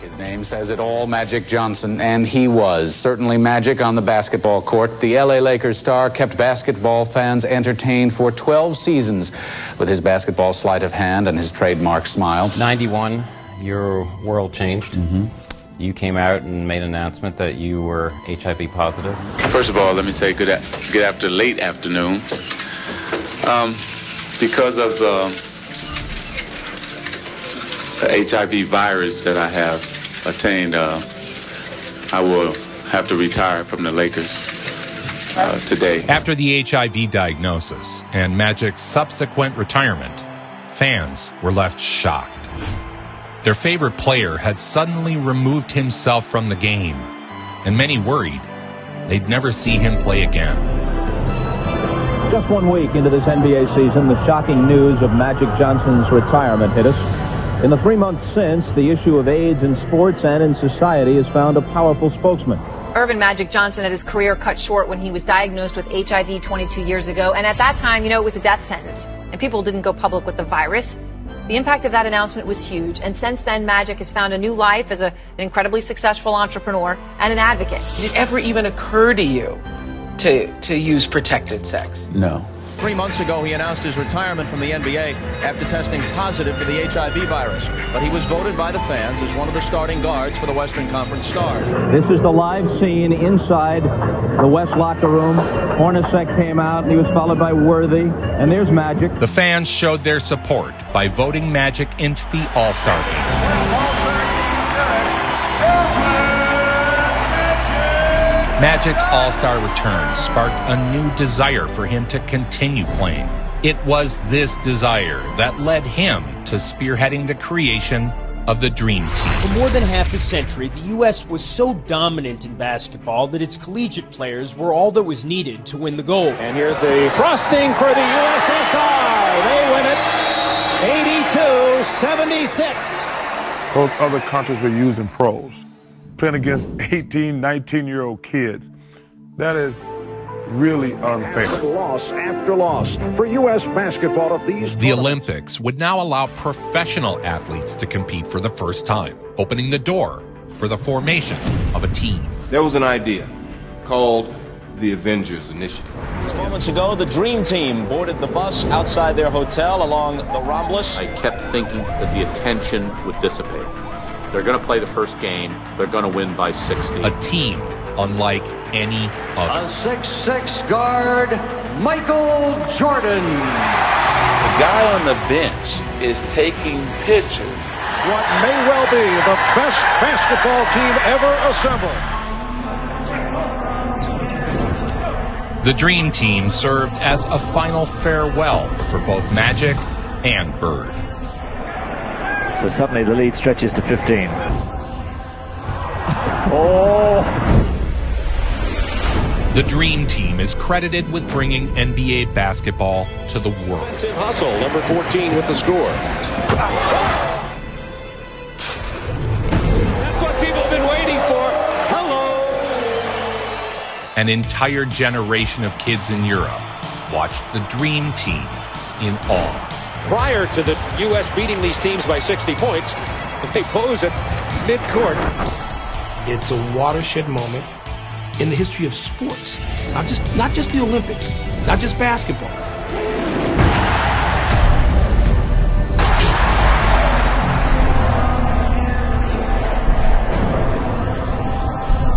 His name says it all, Magic Johnson, and he was certainly magic on the basketball court. The L A Lakers star kept basketball fans entertained for twelve seasons with his basketball sleight of hand and his trademark smile. ninety-one, your world changed. Mm-hmm. You came out and made an announcement that you were H I V positive. First of all, let me say good, a good after late afternoon. Um, because of the, the H I V virus that I have attained, uh, I will have to retire from the Lakers. Uh, today. After the H I V diagnosis and Magic's subsequent retirement, fans were left shocked. Their favorite player had suddenly removed himself from the game, and many worried they'd never see him play again. Just one week into this N B A season, the shocking news of Magic Johnson's retirement hit us. In the three months since, the issue of AIDS in sports and in society has found a powerful spokesman. Earvin Magic Johnson had his career cut short when he was diagnosed with H I V twenty-two years ago, and at that time, you know, it was a death sentence, and people didn't go public with the virus. The impact of that announcement was huge, and since then, Magic has found a new life as a, an incredibly successful entrepreneur and an advocate. Did it ever even occur to you to, to use protected sex? No. Three months ago, he announced his retirement from the N B A after testing positive for the H I V virus. But he was voted by the fans as one of the starting guards for the Western Conference Stars. This is the live scene inside the West locker room. Hornacek came out, and he was followed by Worthy, and there's Magic. The fans showed their support by voting Magic into the All-Star game. Magic's All-Star return sparked a new desire for him to continue playing. It was this desire that led him to spearheading the creation of the Dream Team. For more than half a century, the U S was so dominant in basketball that its collegiate players were all that was needed to win the gold. And here's the frosting for the U S S R. They win it eighty-two seventy-six. Those other countries were using pros, playing against eighteen, nineteen-year-old kids. That is really unfair. Loss after loss for U S basketball of these. The Olympics would now allow professional athletes to compete for the first time, opening the door for the formation of a team. There was an idea called the Avengers Initiative. Moments ago, the Dream Team boarded the bus outside their hotel along the Rombless. I kept thinking that the attention would dissipate. They're going to play the first game. They're going to win by sixty. A team unlike any other. A six foot six guard, Michael Jordan. The guy on the bench is taking pictures. What may well be the best basketball team ever assembled. The Dream Team served as a final farewell for both Magic and Bird. So suddenly the lead stretches to fifteen. Oh! The Dream Team is credited with bringing N B A basketball to the world. Offensive hustle, number fourteen with the score. That's what people have been waiting for. Hello. An entire generation of kids in Europe watched the Dream Team in awe. prior to the U S beating these teams by sixty points. They pose at midcourt. It's a watershed moment in the history of sports. Not just, not just the Olympics, not just basketball.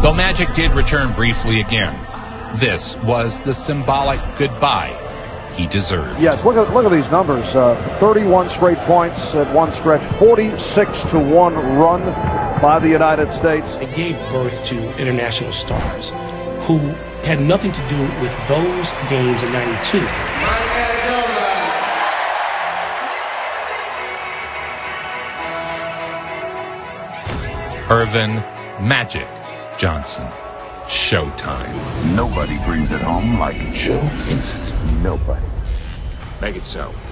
Though Magic did return briefly again, this was the symbolic goodbye he deserved. Yes, look at, look at these numbers. Uh, thirty-one straight points at one stretch, forty-six to one run by the United States. It gave birth to international stars who had nothing to do with those games in ninety-two. Earvin Magic Johnson. Showtime. Nobody brings it home like Joe Vincent. Nobody. Make it so.